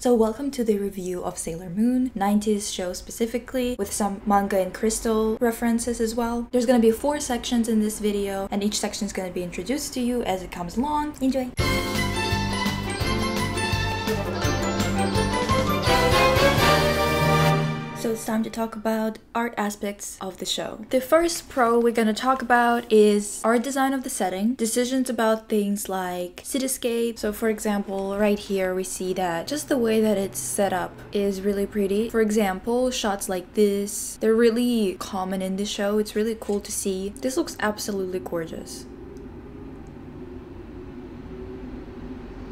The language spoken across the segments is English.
So welcome to the review of Sailor Moon, 90s show specifically, with some manga and Crystal references as well. There's gonna be 4 sections in this video, and each section is gonna be introduced to you as it comes along. Enjoy! So it's time to talk about art aspects of the show. The first pro we're gonna talk about is art design of the setting, decisions about things like cityscape. So for example, right here we see that just the way that it's set up is really pretty. For example, shots like this, they're really common in the show. It's really cool to see. This looks absolutely gorgeous.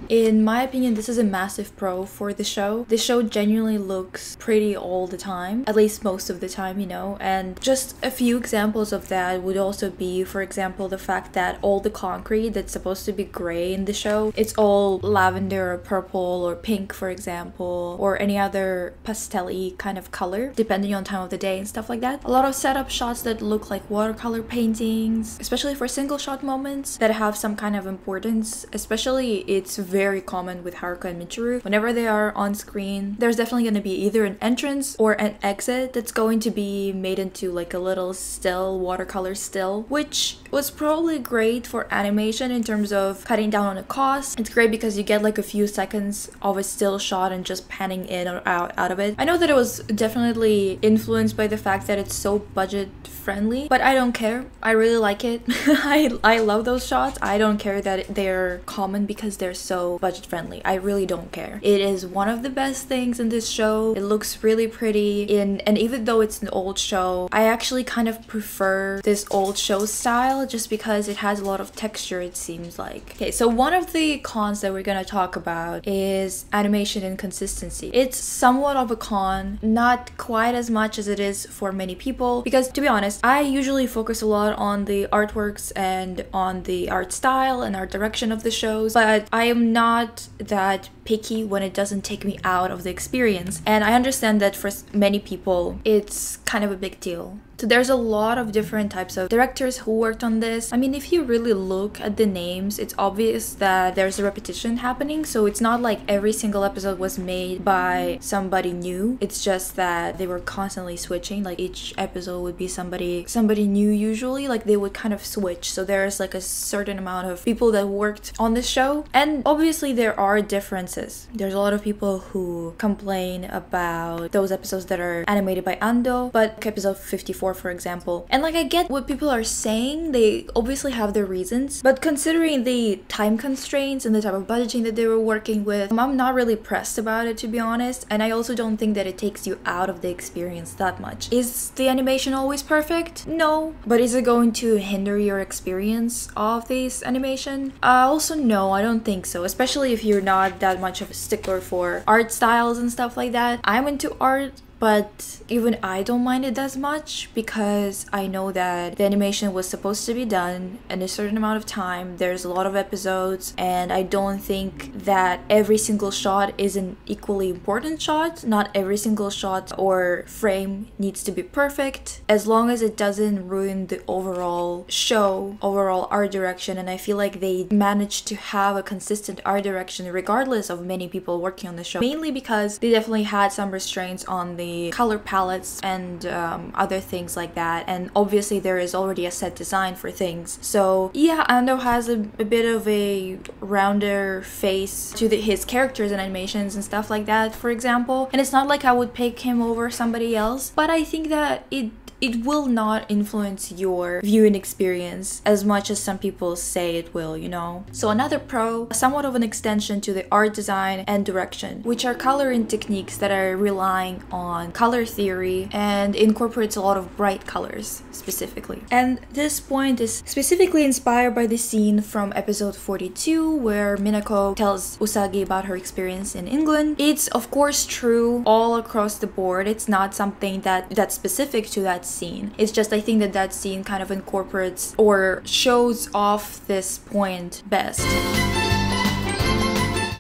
In my opinion, this is a massive pro for the show. The show genuinely looks pretty all the time, at least most of the time, you know, and just a few examples of that would also be, for example, the fact that all the concrete that's supposed to be gray in the show, it's all lavender or purple or pink, for example, or any other pastel-y kind of color, depending on time of the day and stuff like that. A lot of setup shots that look like watercolor paintings, especially for single shot moments that have some kind of importance, especially it's very common with Haruka and Michiru. Whenever they are on screen, there's definitely going to be either an entrance or an exit that's going to be made into like a little still, watercolor still, which was probably great for animation in terms of cutting down on the cost. It's great because you get like a few seconds of a still shot and just panning in or out of it. I know that it was definitely influenced by the fact that it's so budget friendly, but I don't care. I really like it. I love those shots. I don't care that they're common because they're so budget friendly. I really don't care. It is one of the best things in this show. It looks really pretty, and even though it's an old show, I actually kind of prefer this old show style just because it has a lot of texture, it seems like. Okay, so one of the cons that we're gonna talk about is animation inconsistency. It's somewhat of a con, not quite as much as it is for many people, because to be honest, I usually focus a lot on the artworks and on the art style and art direction of the shows, but I am not that picky when it doesn't take me out of the experience, and I understand that for many people it's kind of a big deal. So there's a lot of different types of directors who worked on this. I mean, if you really look at the names, it's obvious that there's a repetition happening, so it's not like every single episode was made by somebody new. It's just that they were constantly switching, like each episode would be somebody new usually, like they would kind of switch. So there's like a certain amount of people that worked on the show, and obviously there are differences. There's a lot of people who complain about those episodes that are animated by Ando, but like episode 54, for example. And like, I get what people are saying, they obviously have their reasons, but considering the time constraints and the type of budgeting that they were working with, I'm not really pressed about it, to be honest, and I also don't think that it takes you out of the experience that much. Is the animation always perfect? No. But is it going to hinder your experience of this animation? Also no, I don't think so, especially if you're not that much of a stickler for art styles and stuff like that. I'm into art, but even I don't mind it as much because I know that the animation was supposed to be done in a certain amount of time. There's a lot of episodes, and I don't think that every single shot is an equally important shot. Not every single shot or frame needs to be perfect, as long as it doesn't ruin the overall show, overall art direction. And I feel like they managed to have a consistent art direction regardless of many people working on the show, mainly because they definitely had some restraints on the color palettes and other things like that, and obviously there is already a set design for things. So yeah, Ando has a bit of a rounder face to his characters and animations and stuff like that, for example, and it's not like I would pick him over somebody else, but I think that it will not influence your viewing experience as much as some people say it will, you know? So another pro, somewhat of an extension to the art design and direction, which are coloring techniques that are relying on color theory and incorporates a lot of bright colors specifically. And this point is specifically inspired by the scene from episode 42 where Minako tells Usagi about her experience in England. It's of course true all across the board. It's not something that's specific to that scene. It's just I think that scene kind of incorporates or shows off this point best.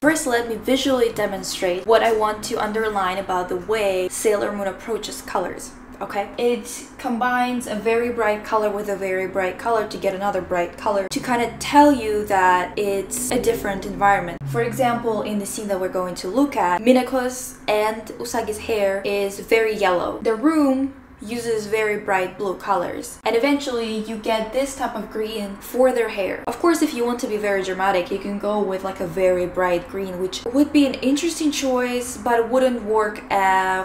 First, let me visually demonstrate what I want to underline about the way Sailor Moon approaches colors. okay? It combines a very bright color with a very bright color to get another bright color to kind of tell you that it's a different environment. For example, in the scene that we're going to look at, Minako's and Usagi's hair is very yellow. The room uses very bright blue colors, and eventually you get this type of green for their hair. Of course, if you want to be very dramatic, you can go with like a very bright green, which would be an interesting choice, but wouldn't work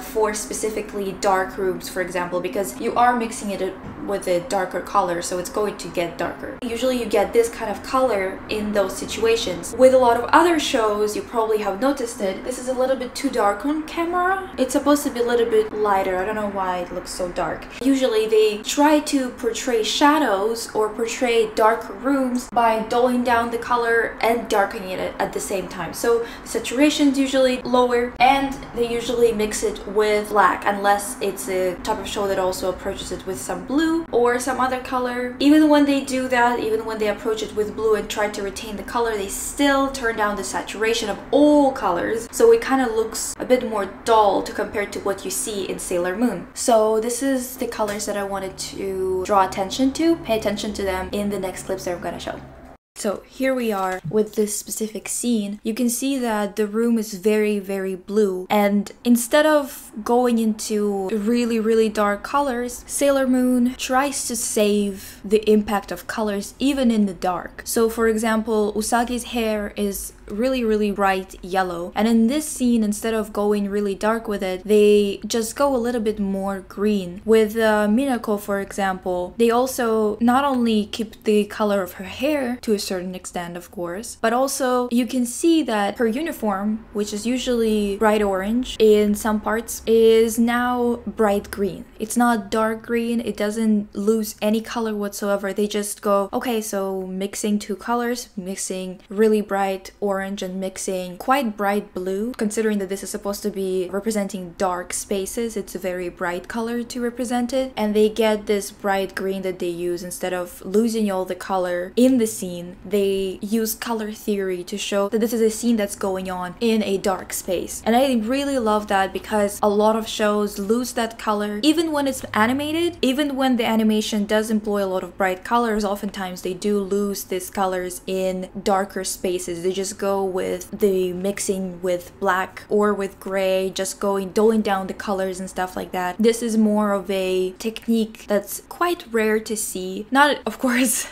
for specifically dark rooms, for example, because you are mixing it with a darker color, so it's going to get darker. Usually you get this kind of color in those situations. With a lot of other shows, you probably have noticed it, this is a little bit too dark on camera. It's supposed to be a little bit lighter. I don't know why it looks so dark. Usually they try to portray shadows or portray dark rooms by dulling down the color and darkening it at the same time. So saturation's usually lower, and they usually mix it with black, unless it's a type of show that also approaches it with some blue or some other color. Even when they do that, even when they approach it with blue and try to retain the color, they still turn down the saturation of all colors, so it kind of looks a bit more dull to compare to what you see in Sailor Moon. So this is the colors that I wanted to draw attention to. Pay attention to them in the next clips that I'm gonna show. So here we are with this specific scene. You can see that the room is very, very blue, and instead of going into really, really dark colors, Sailor Moon tries to save the impact of colors even in the dark. So for example, Usagi's hair is really, really bright yellow, and in this scene, instead of going really dark with it, they just go a little bit more green. With Minako, for example, they also not only keep the color of her hair to a certain extent, of course, but also you can see that her uniform, which is usually bright orange in some parts, is now bright green. It's not dark green, it doesn't lose any color whatsoever. They just go, okay, so mixing two colors, mixing really bright orange and mixing quite bright blue. Considering that this is supposed to be representing dark spaces, it's a very bright color to represent it, and they get this bright green that they use. Instead of losing all the color in the scene, they use color theory to show that this is a scene that's going on in a dark space. And I really love that, because a lot of shows lose that color even when it's animated. Even when the animation does employ a lot of bright colors, oftentimes they do lose these colors in darker spaces. They just go with the mixing with black or with gray, just going dulling down the colors and stuff like that. This is more of a technique that's quite rare to see. Not, of course,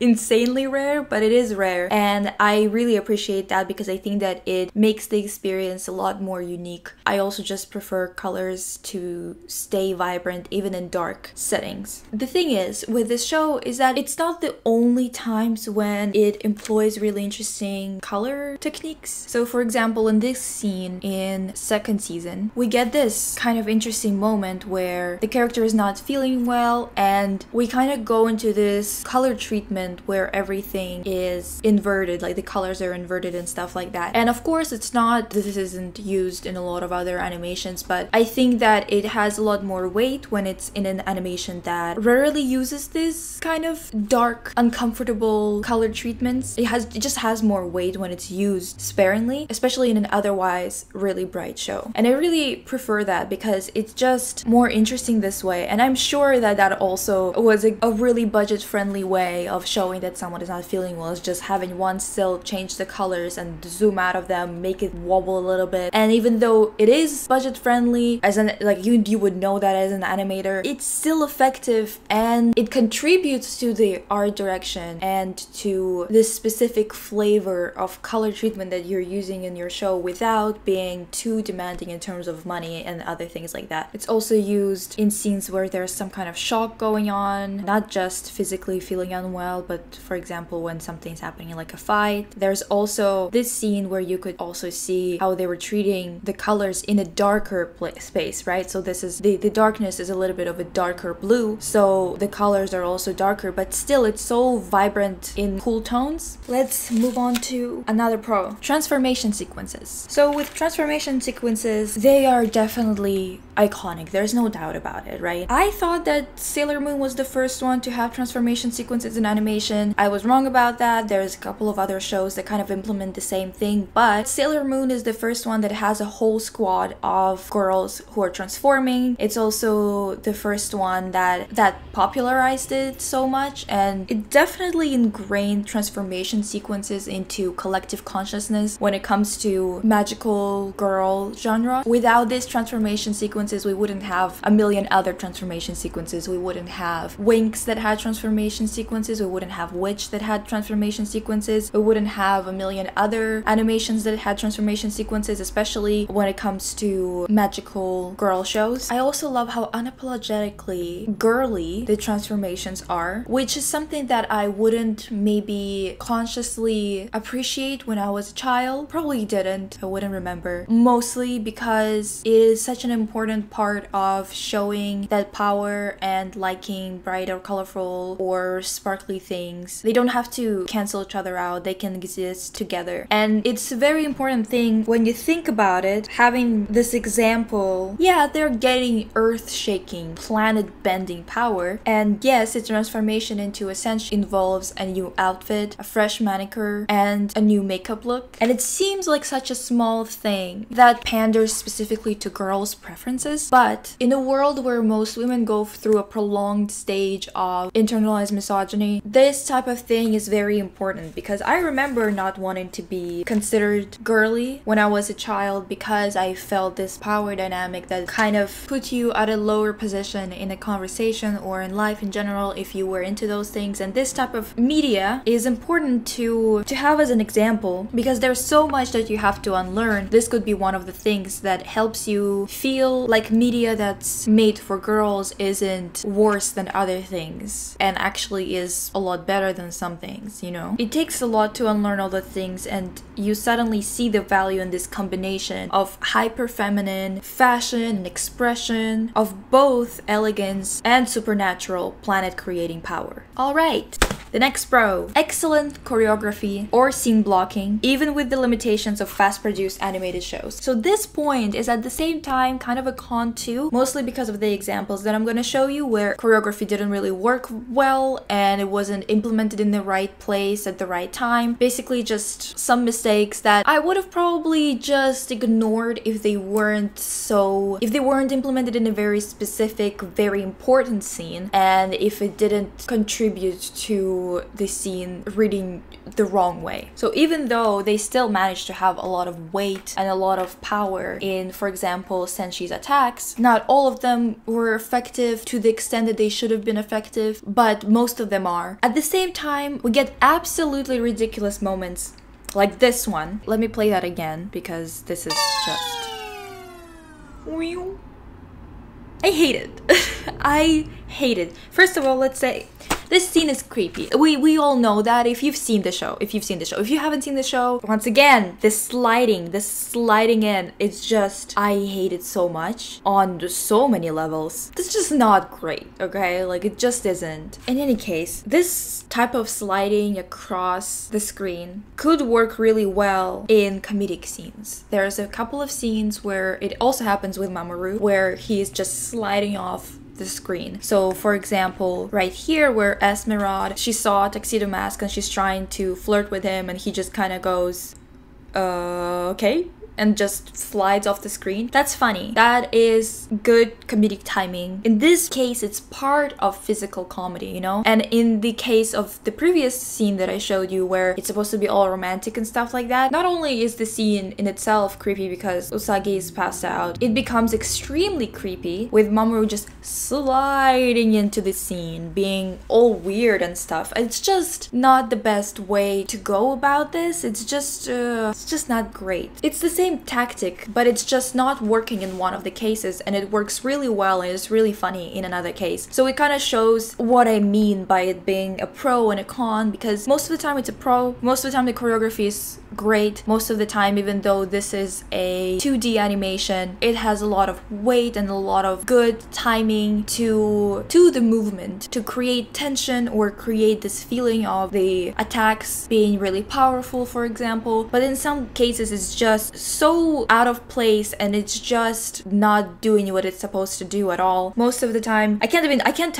insanely rare, but it is rare, and I really appreciate that, because I think that it makes the experience a lot more unique. I also just prefer colors to stay vibrant even in dark settings. The thing is with this show is that it's not the only times when it employs really interesting color techniques. So for example, in this scene in second season, we get this kind of interesting moment where the character is not feeling well, and we kind of go into this color treatment where everything is inverted, like the colors are inverted and stuff like that. And of course, it's not, this isn't used in a lot of other animations, but I think that it has a lot more weight when it's in an animation that rarely uses this kind of dark, uncomfortable color treatments. It just has more weight when it's used sparingly, especially in an otherwise really bright show. And I really prefer that, because it's just more interesting this way. And I'm sure that that also was a really budget-friendly way of showing that someone is not feeling well, is just having one still change the colors and zoom out of them, make it wobble a little bit. And even though it is budget-friendly, as an like you would know that as an animator, it's still effective, and it contributes to the art direction and to this specific flavor of color treatment that you're using in your show without being too demanding in terms of money and other things like that. It's also used in scenes where there's some kind of shock going on, not just physically feeling unwell, but for example when something's happening like a fight. There's also this scene where you could also see how they were treating the colors in a darker space, right? So this is the darkness is a little bit of a darker blue, so the colors are also darker, but still it's so vibrant in cool tones. Let's move on to another another pro, transformation sequences. So with transformation sequences, they are definitely iconic, there's no doubt about it, right? I thought that Sailor Moon was the first one to have transformation sequences in animation. I was wrong about that. There's a couple of other shows that kind of implement the same thing, but Sailor Moon is the first one that has a whole squad of girls who are transforming. It's also the first one that popularized it so much, and it definitely ingrained transformation sequences into collective consciousness when it comes to magical girl genre. Without these transformation sequences, we wouldn't have a million other transformation sequences. We wouldn't have Winx that had transformation sequences. We wouldn't have Witch that had transformation sequences. We wouldn't have a million other animations that had transformation sequences, especially when it comes to magical girl shows. I also love how unapologetically girly the transformations are, which is something that I wouldn't maybe consciously appreciate when I was a child. Probably didn't. I wouldn't remember. Mostly because it is such an important part of showing that power and liking bright or colorful or sparkly things. They don't have to cancel each other out. They can exist together. And it's a very important thing when you think about it, having this example. Yeah, they're getting earth-shaking, planet-bending power. And yes, its transformation into Essentially involves a new outfit, a fresh manicure, and a new makeup look. And it seems like such a small thing that panders specifically to girls' preferences, but in a world where most women go through a prolonged stage of internalized misogyny, this type of thing is very important, because I remember not wanting to be considered girly when I was a child because I felt this power dynamic that kind of put you at a lower position in a conversation or in life in general if you were into those things. And this type of media is important to have as an example, because there's so much that you have to unlearn. This could be one of the things that helps you feel like media that's made for girls isn't worse than other things and actually is a lot better than some things, you know? It takes a lot to unlearn all the things, and you suddenly see the value in this combination of hyper-feminine fashion and expression of both elegance and supernatural planet-creating power. Alright, the next pro. Excellent choreography or scene blocking, even with the limitations of fast-produced animated shows. So this point is at the same time kind of a con too, mostly because of the examples that I'm going to show you where choreography didn't really work well and it wasn't implemented in the right place at the right time. Basically just some mistakes that I would have probably just ignored if they weren't implemented in a very specific, very important scene, and if it didn't contribute to the scene reading the wrong way. So even though they still managed to have a lot of weight and a lot of power in, for example, Senshi's attacks, not all of them were effective to the extent that they should have been effective, but most of them are. At the same time, we get absolutely ridiculous moments like this one. Let me play that again because this is just... I hate it. I hate it. First of all, let's say this scene is creepy. We all know that if you've seen the show. If you haven't seen the show, once again, this sliding in, it's just, I hate it so much on so many levels. It's just not great, okay? Like, it just isn't. In any case, this type of sliding across the screen could work really well in comedic scenes. There's a couple of scenes where it also happens with Mamoru, where he is just sliding off the screen. So for example, right here where Esmeralda, she saw a Tuxedo Mask and she's trying to flirt with him, and he just kind of goes, okay, and just slides off the screen. That's funny. That is good comedic timing. In this case, it's part of physical comedy, you know? And in the case of the previous scene that I showed you where it's supposed to be all romantic and stuff like that, not only is the scene in itself creepy because Usagi is passed out, it becomes extremely creepy with Mamoru just sliding into the scene, being all weird and stuff. It's just not the best way to go about this. It's just not great. It's the same same tactic, but it's just not working in one of the cases, and it works really well and it's really funny in another case. So it kind of shows what I mean by it being a pro and a con, because most of the time it's a pro, most of the time the choreography is great, most of the time, even though this is a 2D animation, it has a lot of weight and a lot of good timing to the movement to create tension or create this feeling of the attacks being really powerful, for example. But in some cases it's just so out of place and it's just not doing what it's supposed to do at all. Most of the time, I can't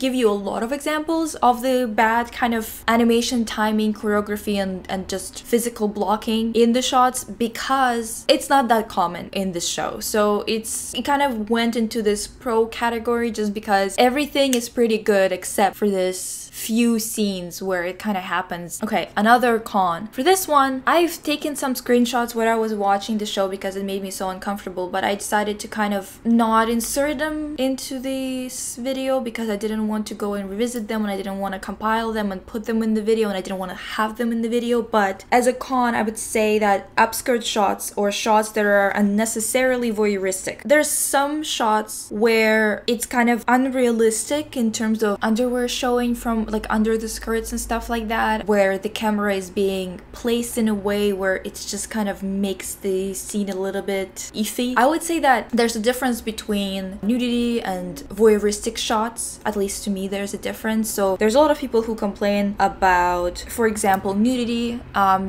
give you a lot of examples of the bad kind of animation, timing, choreography, and just physical blocking in the shots, because it's not that common in this show. So it kind of went into this pro category just because everything is pretty good except for this few scenes where it kind of happens. Okay, another con. For this one, I've taken some screenshots where I was watching the show because it made me so uncomfortable, but I decided to kind of not insert them into this video because I didn't want to go and revisit them, and I didn't want to compile them and put them in the video, and I didn't want to have them in the video. But as a con, I would say that upskirt shots or shots that are unnecessarily voyeuristic. There's some shots where it's kind of unrealistic in terms of underwear showing from like under the skirts and stuff like that, where the camera is being placed in a way where it just kind of makes the scene a little bit iffy. I would say that there's a difference between nudity and voyeuristic shots. At least to me, there's a difference. So there's a lot of people who complain about, for example, nudity.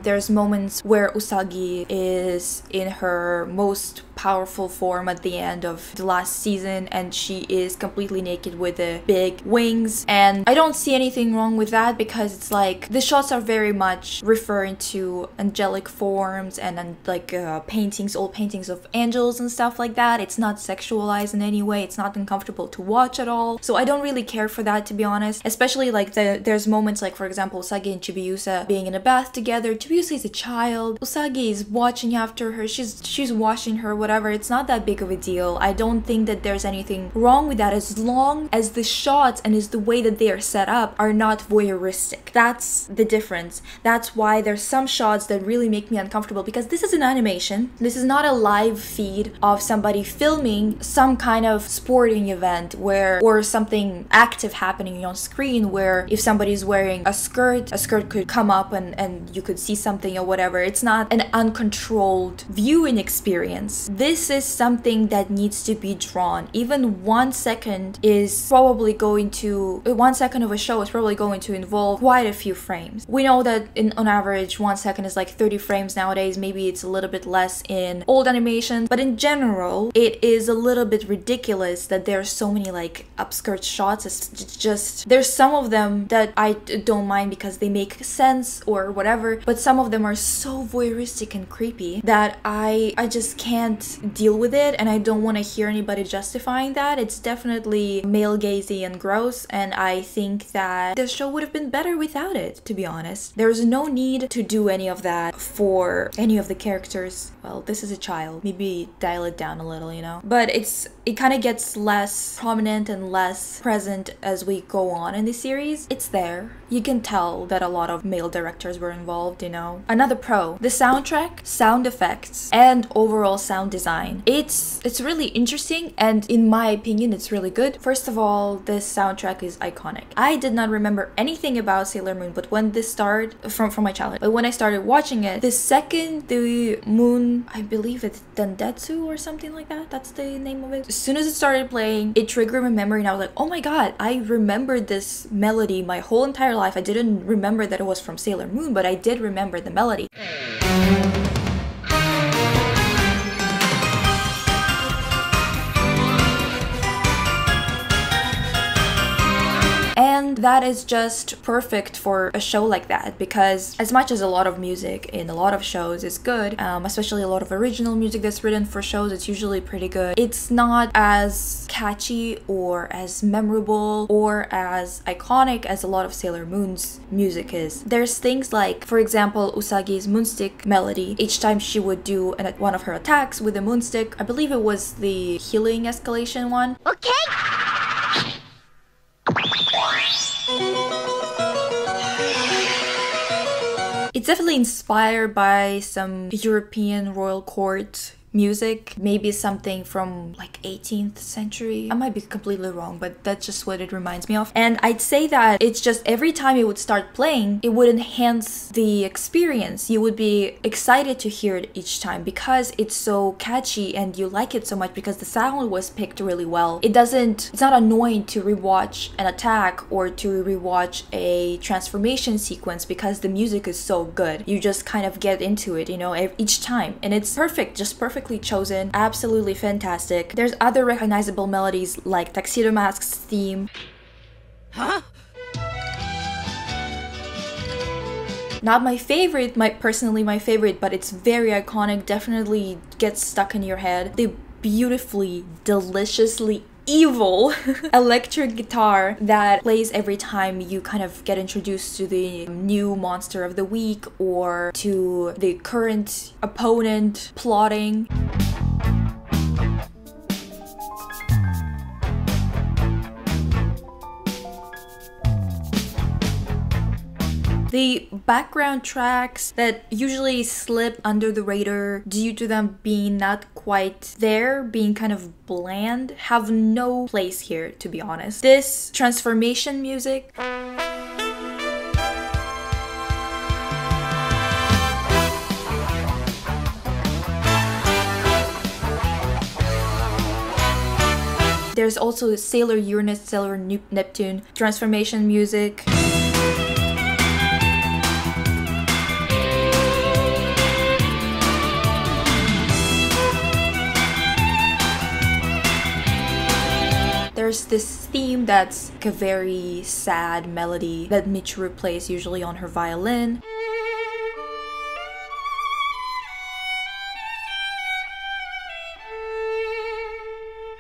There's moments where Usagi is in her most powerful form at the end of the last season and she is completely naked with the big wings, and I don't see anything wrong with that because it's like the shots are very much referring to angelic forms and like paintings, old paintings of angels and stuff like that. It's not sexualized in any way, it's not uncomfortable to watch at all, so I don't really care for that, to be honest. Especially like there's moments like, for example, Usagi and Chibiusa being in a bath together. Chibiusa is a child, Usagi is watching after her, she's washing her, whatever. It's not that big of a deal. I don't think that there's anything wrong with that as long as the shots and as the way that they are set up are not voyeuristic. That's the difference. That's why there's some shots that really make me uncomfortable, because this is an animation. This is not a live feed of somebody filming some kind of sporting event where, or something active happening on screen, where if somebody's wearing a skirt could come up and you could see something or whatever. It's not an uncontrolled viewing experience. This is something that needs to be drawn. Even 1 second is probably going to, 1 second of a show is probably going to involve quite a few frames. We know that on average 1 second is like 30 frames nowadays, maybe it's a little bit less in old animations, but in general it is a little bit ridiculous that there are so many like upskirt shots. It's just, there's some of them that I don't mind because they make sense or whatever, but some of them are so voyeuristic and creepy that I just can't deal with it, and I don't want to hear anybody justifying that. It's definitely male gazy and gross, and I think that the show would have been better without it, to be honest. There's no need to do any of that for any of the characters. Well, this is a child, maybe dial it down a little, you know? But it kind of gets less prominent and less present as we go on in the series. It's there. You can tell that a lot of male directors were involved, you know? Another pro, the soundtrack, sound effects, and overall sound design. It's really interesting, and in my opinion it's really good. First of all, this soundtrack is iconic. I did not remember anything about Sailor Moon, but when this started from my childhood, but when I started watching it, the second the moon, I believe it's Dendetsu or something like that, that's the name of it, as soon as it started playing, it triggered my memory and I was like, oh my god, I remembered this melody my whole entire life. I didn't remember that it was from Sailor Moon, but I did remember the melody. And that is just perfect for a show like that, because as much as a lot of music in a lot of shows is good, especially a lot of original music that's written for shows, it's usually pretty good. It's not as catchy or as memorable or as iconic as a lot of Sailor Moon's music is. There's things like, for example, Usagi's moonstick melody. Each time she would do one of her attacks with a moonstick, I believe it was the healing escalation one. Okay! It's definitely inspired by some European royal court music, maybe something from like 18th century. I might be completely wrong, but that's just what it reminds me of. And I'd say that it's just every time it would start playing, it would enhance the experience. You would be excited to hear it each time because it's so catchy and you like it so much because the sound was picked really well. It's not annoying to rewatch an attack or to rewatch a transformation sequence because the music is so good. You just kind of get into it, you know, each time, and it's perfect, just perfect. Perfectly chosen, absolutely fantastic. There's other recognizable melodies like Tuxedo Mask's theme. Huh? Not my favorite, personally my favorite, but it's very iconic, definitely gets stuck in your head. The beautifully, deliciously evil electric guitar that plays every time you kind of get introduced to the new monster of the week or to the current opponent plotting. The background tracks that usually slip under the radar due to them being not quite there, being kind of bland, have no place here, to be honest. This transformation music . There's also Sailor Uranus, Sailor Neptune transformation music . There's this theme that's like a very sad melody that Michiru plays usually on her violin.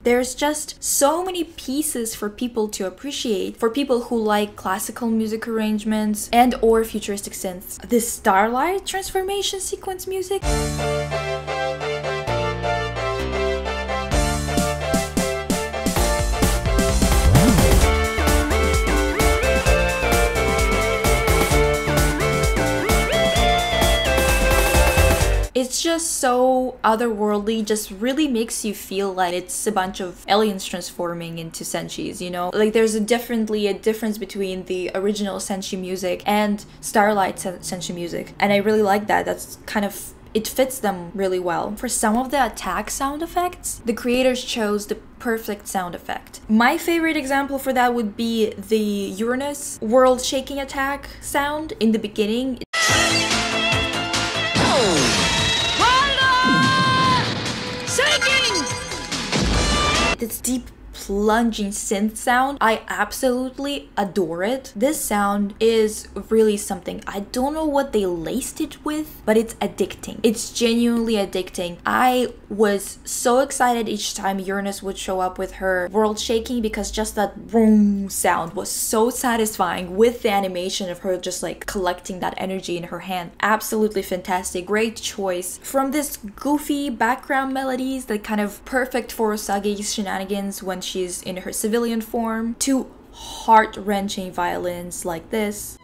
There's just so many pieces for people to appreciate, for people who like classical music arrangements and or futuristic synths. This Starlight transformation sequence music . It's just so otherworldly, just really makes you feel like it's a bunch of aliens transforming into senshis, you know? Like there's definitely a difference between the original senshi music and Starlight senshi music, and I really like that. That's kind of, it fits them really well. For some of the attack sound effects, the creators chose the perfect sound effect. My favorite example for that would be the Uranus world-shaking attack sound in the beginning. This deep plunging synth sound, I absolutely adore it. This sound is really something. I don't know what they laced it with, but it's addicting. It's genuinely addicting. I was so excited each time Uranus would show up with her world shaking because just that vroom sound was so satisfying with the animation of her just like collecting that energy in her hand. Absolutely fantastic, great choice. From this goofy background melodies that kind of perfect for Usagi's shenanigans when she's in her civilian form, to heart-wrenching violins like this.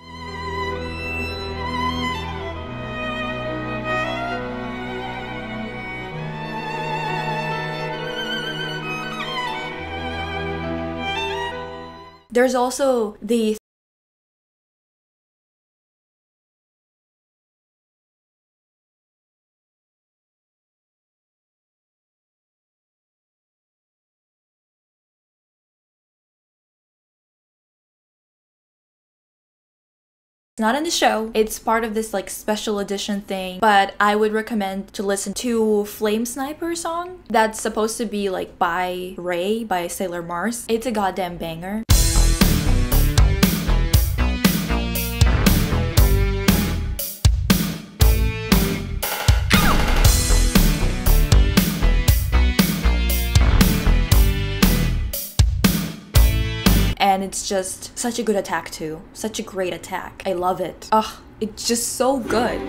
There's also the It's not in the show, it's part of this like special edition thing, but I would recommend to listen to Flame Sniper song that's supposed to be like by Rei, by Sailor Mars. It's a goddamn banger. And it's just such a good attack too. Such a great attack. I love it. Ugh, it's just so good.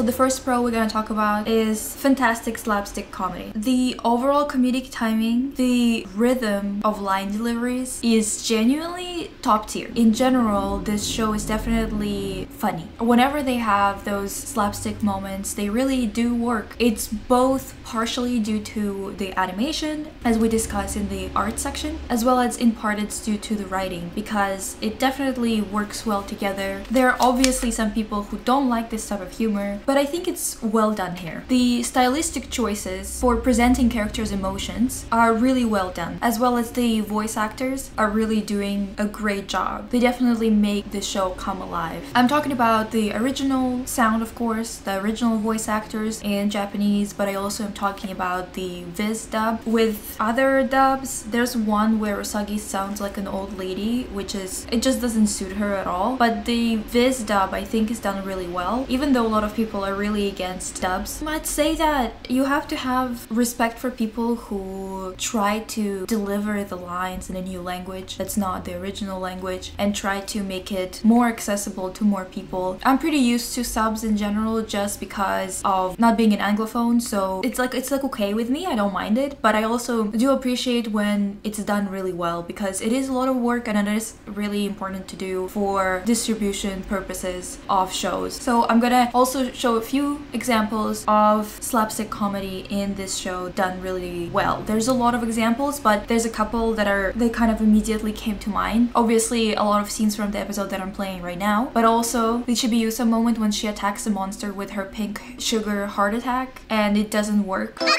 So the first pro we're gonna talk about is fantastic slapstick comedy. The overall comedic timing, the rhythm of line deliveries is genuinely top tier. In general, this show is definitely funny. Whenever they have those slapstick moments, they really do work. It's both partially due to the animation, as we discussed in the art section, as well as in part it's due to the writing, because it definitely works well together. There are obviously some people who don't like this type of humor, but I think it's well done here. The stylistic choices for presenting characters' emotions are really well done, as well as the voice actors are really doing a great job. They definitely make the show come alive. I'm talking about the original sound, of course, the original voice actors in Japanese, but I also am talking about the Viz dub. With other dubs, there's one where Usagi sounds like an old lady, which is, it just doesn't suit her at all. But the Viz dub, I think, is done really well, even though a lot of people are really against dubs. I'd say that you have to have respect for people who try to deliver the lines in a new language that's not the original language and try to make it more accessible to more people. I'm pretty used to subs in general just because of not being an Anglophone, so it's like okay with me, I don't mind it, but I also do appreciate when it's done really well, because it is a lot of work and it is really important to do for distribution purposes of shows. So I'm gonna also show a few examples of slapstick comedy in this show done really well. There's a lot of examples, but there's a couple that kind of immediately came to mind. Obviously a lot of scenes from the episode that I'm playing right now, but also the Chibiusa moment when she attacks the monster with her pink sugar heart attack and it doesn't work. Attack!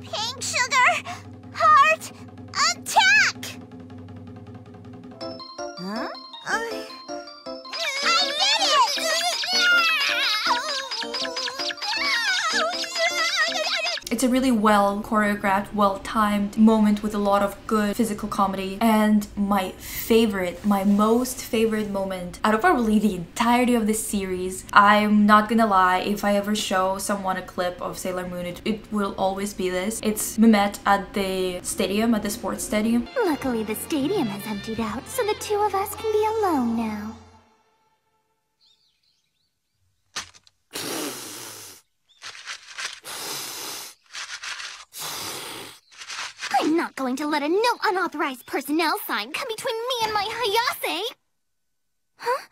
Pink sugar heart attack! Huh? I did it! It's a really well choreographed, well timed moment with a lot of good physical comedy. And my favorite, my most favorite moment out of probably the entirety of this series, I'm not gonna lie, if I ever show someone a clip of Sailor Moon, it will always be this. It's Mimette at the stadium, at the sports stadium. Luckily the stadium has emptied out, so the two of us can be alone now. I'm not going to let a no unauthorized personnel sign come between me and my Hayase! Huh?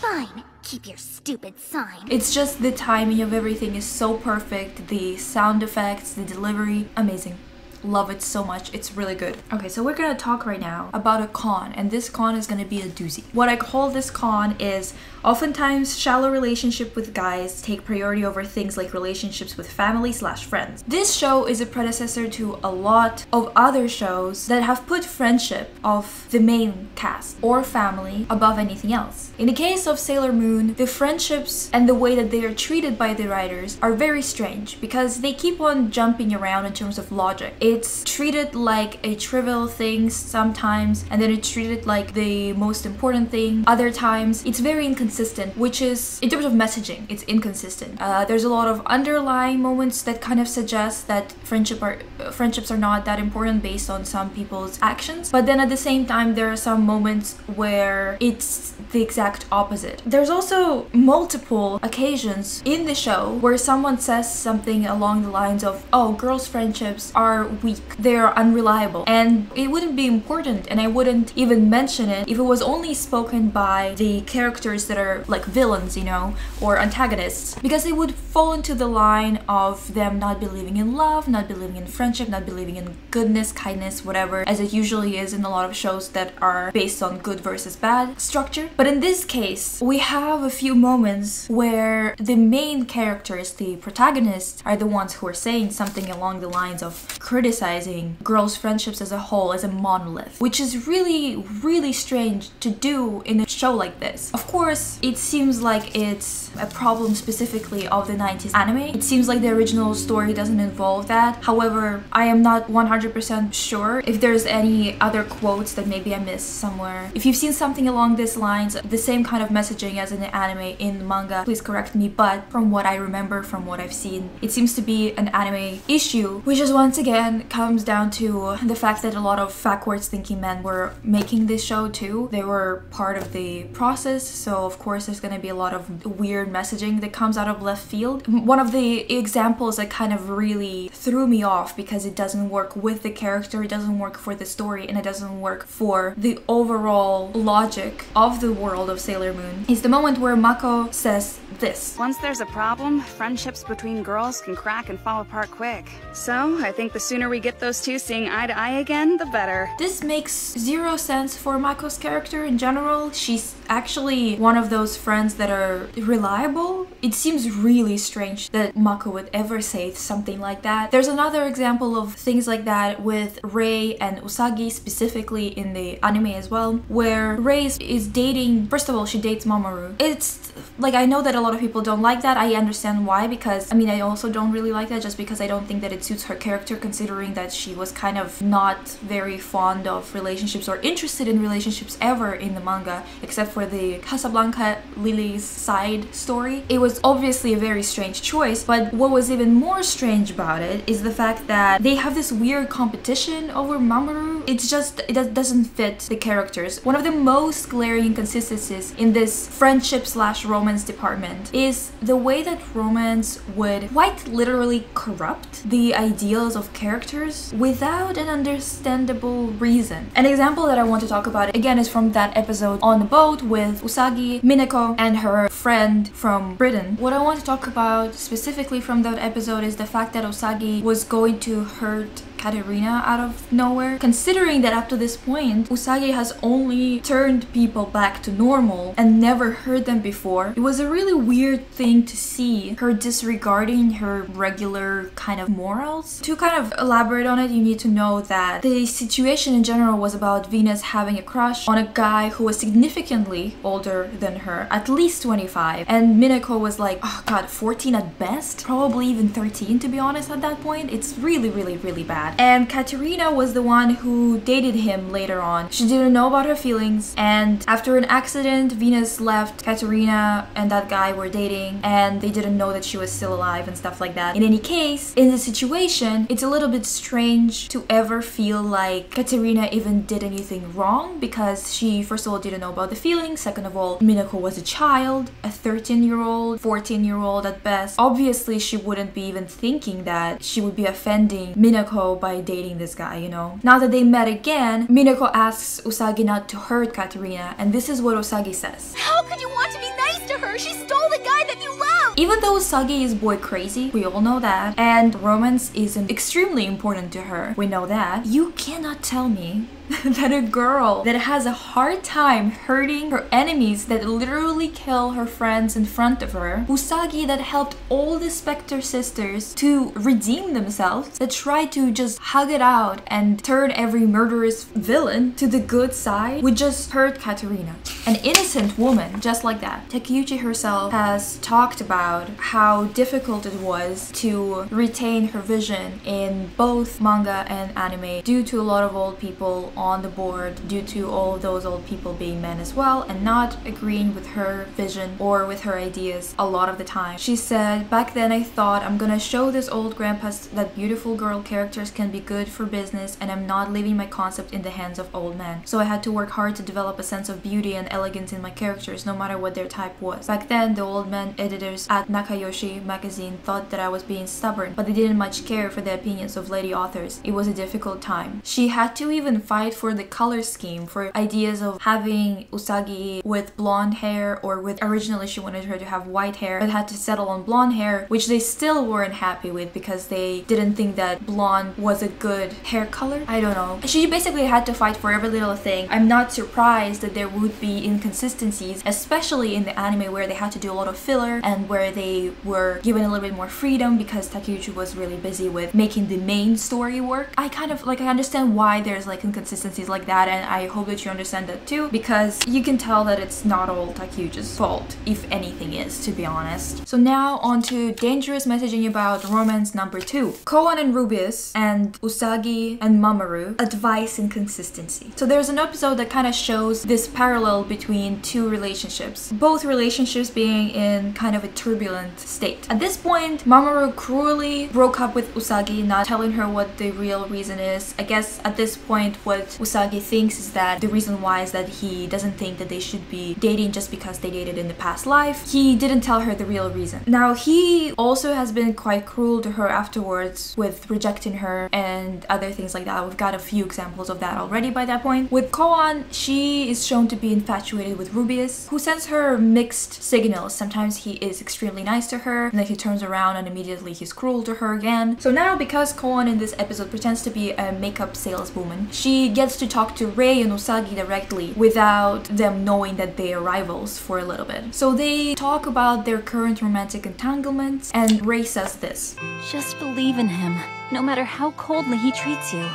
Fine. Keep your stupid sign. It's just the timing of everything is so perfect. The sound effects, the delivery, amazing. Love it so much. It's really good. Okay, so we're gonna talk right now about a con, and this con is gonna be a doozy. What I call this con is oftentimes shallow relationship with guys take priority over things like relationships with family/friends. This show is a predecessor to a lot of other shows that have put friendship of the main cast or family above anything else. In the case of Sailor Moon, the friendships and the way that they are treated by the writers are very strange because they keep on jumping around in terms of logic. It's treated like a trivial thing sometimes, and then it's treated like the most important thing other times. It's very inconsistent, which is, in terms of messaging, it's inconsistent. There's a lot of underlying moments that kind of suggest that friendships are not that important based on some people's actions, but then at the same time there are some moments where it's the exact opposite. There's also multiple occasions in the show where someone says something along the lines of, oh, girls' friendships are weak, they're unreliable, and it wouldn't be important and I wouldn't even mention it if it was only spoken by the characters that are like villains, you know, or antagonists, because it would fall into the line of them not believing in love, not believing in friendship, not believing in goodness, kindness, whatever, as it usually is in a lot of shows that are based on good versus bad structure. But in this case, we have a few moments where the main characters, the protagonists, are the ones who are saying something along the lines of criticism criticizing girls' friendships as a whole as a monolith, which is really, really strange to do in a show like this. Of course, it seems like it's a problem specifically of the 90s anime. It seems like the original story doesn't involve that. However, I am not 100% sure if there's any other quotes that maybe I missed somewhere. If you've seen something along these lines, the same kind of messaging as in the anime, in the manga, please correct me, but from what I remember, from what I've seen, it seems to be an anime issue, which is once again comes down to the fact that a lot of backwards thinking men were making this show too. They were part of the process, so of course there's gonna be a lot of weird messaging that comes out of left field. One of the examples that kind of really threw me off because it doesn't work with the character, it doesn't work for the story, and it doesn't work for the overall logic of the world of Sailor Moon is the moment where Mako says this. Once there's a problem, friendships between girls can crack and fall apart quick. So I think the sooner we get those two seeing eye to eye again, the better. This makes zero sense for Mako's character in general. She's actually one of those friends that are reliable. It seems really strange that Mako would ever say something like that. There's another example of things like that with Rei and Usagi, specifically in the anime as well, where Rei is dating, first of all, she dates Mamoru. It's like, I know that a lot of people don't like that. I understand why, because I mean, I also don't really like that just because I don't think that it suits her character, considering that she was kind of not very fond of relationships or interested in relationships ever in the manga, except for the Casablanca Lily's side story. It was obviously a very strange choice, but what was even more strange about it is the fact that they have this weird competition over Mamoru. It's just, it doesn't fit the characters. One of the most glaring inconsistencies in this friendship slash romance department is the way that romance would quite literally corrupt the ideals of characters without an understandable reason. An example that I want to talk about again is from that episode on the boat with Usagi, Minako, and her friend from Britain. What I want to talk about specifically from that episode is the fact that Usagi was going to hurt Katerina out of nowhere, considering that up to this point Usagi has only turned people back to normal and never hurt them before. It was a really weird thing to see her disregarding her regular kind of morals. To kind of elaborate on it, you need to know that the situation in general was about Venus having a crush on a guy who was significantly older than her, at least 25, and Minako was like, oh god, 14 at best, probably even 13 to be honest at that point. It's really, really, really bad. And Katerina was the one who dated him later on. She didn't know about her feelings, and after an accident, Venus left. Katerina and that guy were dating, and they didn't know that she was still alive and stuff like that. In any case, in this situation, it's a little bit strange to ever feel like Katerina even did anything wrong, because she, first of all, didn't know about the feelings. Second of all, Minako was a child, a 13-year-old, 14-year-old at best. Obviously, she wouldn't be even thinking that she would be offending Minako by dating this guy, you know. Now that they met again, Minako asks Usagi not to hurt Katerina, and this is what Usagi says. How could you want to be nice to her? She stole the guy that you love! Even though Usagi is boy crazy, we all know that, and romance is extremely important to her, we know that, you cannot tell me that a girl that has a hard time hurting her enemies that literally kill her friends in front of her, Usagi that helped all the Spectre sisters to redeem themselves, that tried to just hug it out and turn every murderous villain to the good side, would just hurt Katerina. An innocent woman, just like that. Takeuchi herself has talked about how difficult it was to retain her vision in both manga and anime due to a lot of old people on the board, due to all those old people being men as well and not agreeing with her vision or with her ideas a lot of the time. She said, back then I thought I'm gonna show this old grandpa that beautiful girl characters can be good for business, and I'm not leaving my concept in the hands of old men. So I had to work hard to develop a sense of beauty and elegance in my characters, no matter what their type was. Back then, the old men editors at Nakayoshi magazine thought that I was being stubborn, but they didn't much care for the opinions of lady authors. It was a difficult time. She had to even fight applied for the color scheme, for ideas of having Usagi with blonde hair, or with originally she wanted her to have white hair but had to settle on blonde hair, which they still weren't happy with because they didn't think that blonde was a good hair color. I don't know. She basically had to fight for every little thing. I'm not surprised that there would be inconsistencies, especially in the anime where they had to do a lot of filler and where they were given a little bit more freedom because Takeuchi was really busy with making the main story work. I kind of like, I understand why there's like inconsistencies like that, and I hope that you understand that too, because you can tell that it's not all Takeuchi's fault, if anything is, to be honest. So now on to dangerous messaging about romance number 2. Koan and Rubius and Usagi and Mamoru, advice inconsistency. So there's an episode that kind of shows this parallel between two relationships, both relationships being in kind of a turbulent state. At this point, Mamoru cruelly broke up with Usagi, not telling her what the real reason is. I guess at this point what Usagi thinks is that the reason why is that he doesn't think that they should be dating just because they dated in the past life. He didn't tell her the real reason. Now he also has been quite cruel to her afterwards with rejecting her and other things like that. We've got a few examples of that already by that point. With Koan, she is shown to be infatuated with Rubius, who sends her mixed signals. Sometimes he is extremely nice to her, and then he turns around and immediately he's cruel to her again. So now, because Koan in this episode pretends to be a makeup saleswoman, she gets to talk to Rei and Usagi directly without them knowing that they are rivals for a little bit. So they talk about their current romantic entanglements, and Rei says this. Just believe in him, no matter how coldly he treats you.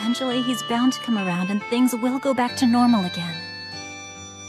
Eventually he's bound to come around and things will go back to normal again.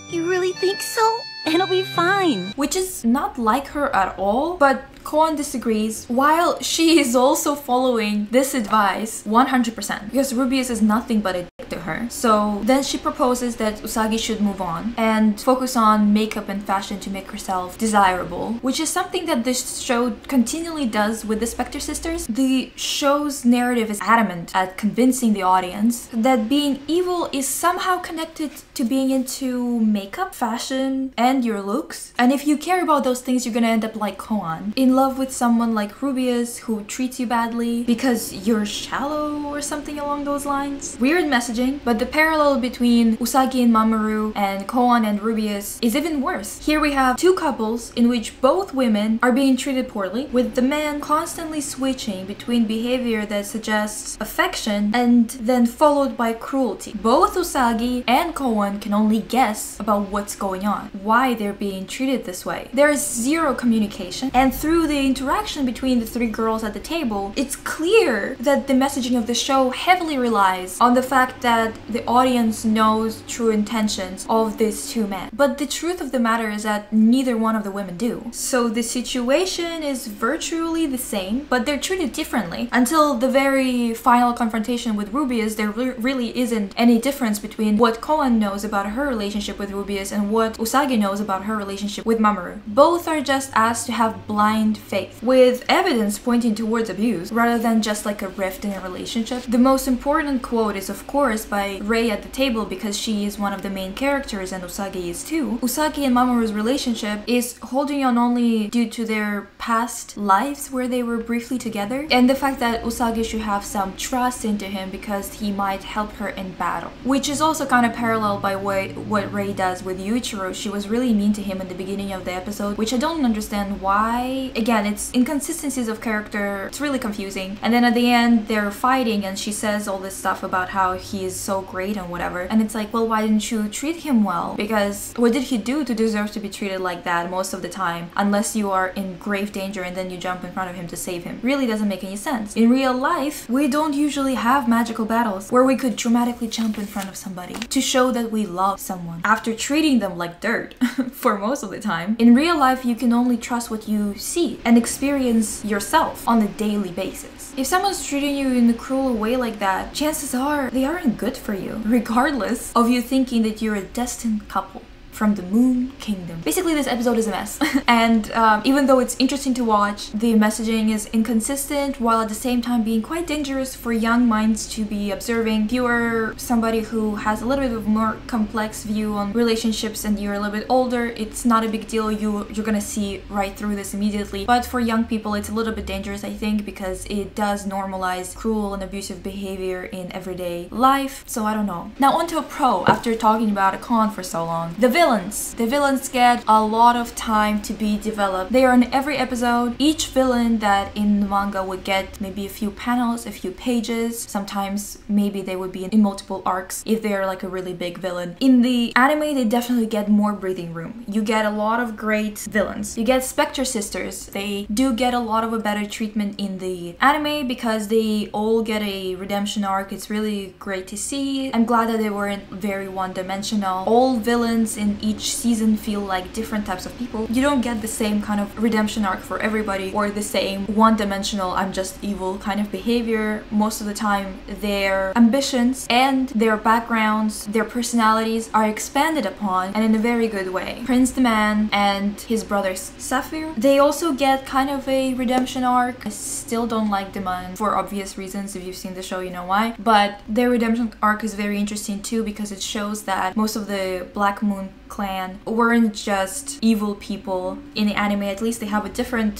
You really think so? It'll be fine. Which is not like her at all, but Koan disagrees, while she is also following this advice 100%, because Rubius is nothing but a dick to her. So then she proposes that Usagi should move on and focus on makeup and fashion to make herself desirable, which is something that this show continually does with the Spectre sisters. The show's narrative is adamant at convincing the audience that being evil is somehow connected to being into makeup, fashion, and your looks. And if you care about those things, you're gonna end up like Koan, in love with someone like Rubius who treats you badly because you're shallow or something along those lines. Weird messaging, but the parallel between Usagi and Mamoru and Koan and Rubius is even worse. Here we have two couples in which both women are being treated poorly, with the man constantly switching between behavior that suggests affection and then followed by cruelty. Both Usagi and Koan can only guess about what's going on, why they're being treated this way. There is zero communication, and through the interaction between the three girls at the table, it's clear that the messaging of the show heavily relies on the fact that the audience knows true intentions of these two men. But the truth of the matter is that neither one of the women do. So the situation is virtually the same, but they're treated differently. Until the very final confrontation with Rubius, there really isn't any difference between what Koan knows about her relationship with Rubius and what Usagi knows about her relationship with Mamoru. Both are just asked to have blind faith, with evidence pointing towards abuse rather than just like a rift in a relationship. The most important quote is of course by Rei at the table, because she is one of the main characters and Usagi is too. Usagi and Mamoru's relationship is holding on only due to their past lives where they were briefly together, and the fact that Usagi should have some trust into him because he might help her in battle, which is also kind of parallel by what Rei does with Yuichiro. She was really mean to him in the beginning of the episode, which I don't understand why. Again, it's inconsistencies of character, it's really confusing. And then at the end they're fighting and she says all this stuff about how he is so great and whatever, and it's like, well, why didn't you treat him well? Because what did he do to deserve to be treated like that most of the time, unless you are in grave danger and then you jump in front of him to save him? Really doesn't make any sense. In real life, we don't usually have magical battles where we could dramatically jump in front of somebody to show that we love someone after treating them like dirt for most of the time. In real life, you can only trust what you see and experience yourself on a daily basis. If someone's treating you in a cruel way like that, chances are they aren't good for you, regardless of you thinking that you're a destined couple from the Moon Kingdom. Basically, this episode is a mess. And even though it's interesting to watch, the messaging is inconsistent while at the same time being quite dangerous for young minds to be observing. If you are somebody who has a little bit of a more complex view on relationships and you're a little bit older, it's not a big deal. You're gonna see right through this immediately. But for young people, it's a little bit dangerous, I think, because it does normalize cruel and abusive behavior in everyday life. So I don't know. Now onto a pro after talking about a con for so long. The villains. The villains get a lot of time to be developed. They are in every episode. Each villain that in the manga would get maybe a few panels, a few pages. Sometimes maybe they would be in multiple arcs if they're like a really big villain. In the anime, they definitely get more breathing room. You get a lot of great villains. You get Spectre Sisters. They do get a lot of a better treatment in the anime because they all get a redemption arc. It's really great to see. I'm glad that they weren't very one-dimensional. All villains in each season feel like different types of people. You don't get the same kind of redemption arc for everybody or the same one-dimensional I'm just evil kind of behavior. Most of the time, their ambitions and their backgrounds, their personalities are expanded upon and in a very good way. Prince the Man and his brother Sapphire, they also get kind of a redemption arc. I still don't like the man for obvious reasons. If you've seen the show, you know why. But their redemption arc is very interesting too because it shows that most of the Black Moon clan weren't just evil people in the anime. At least they have a different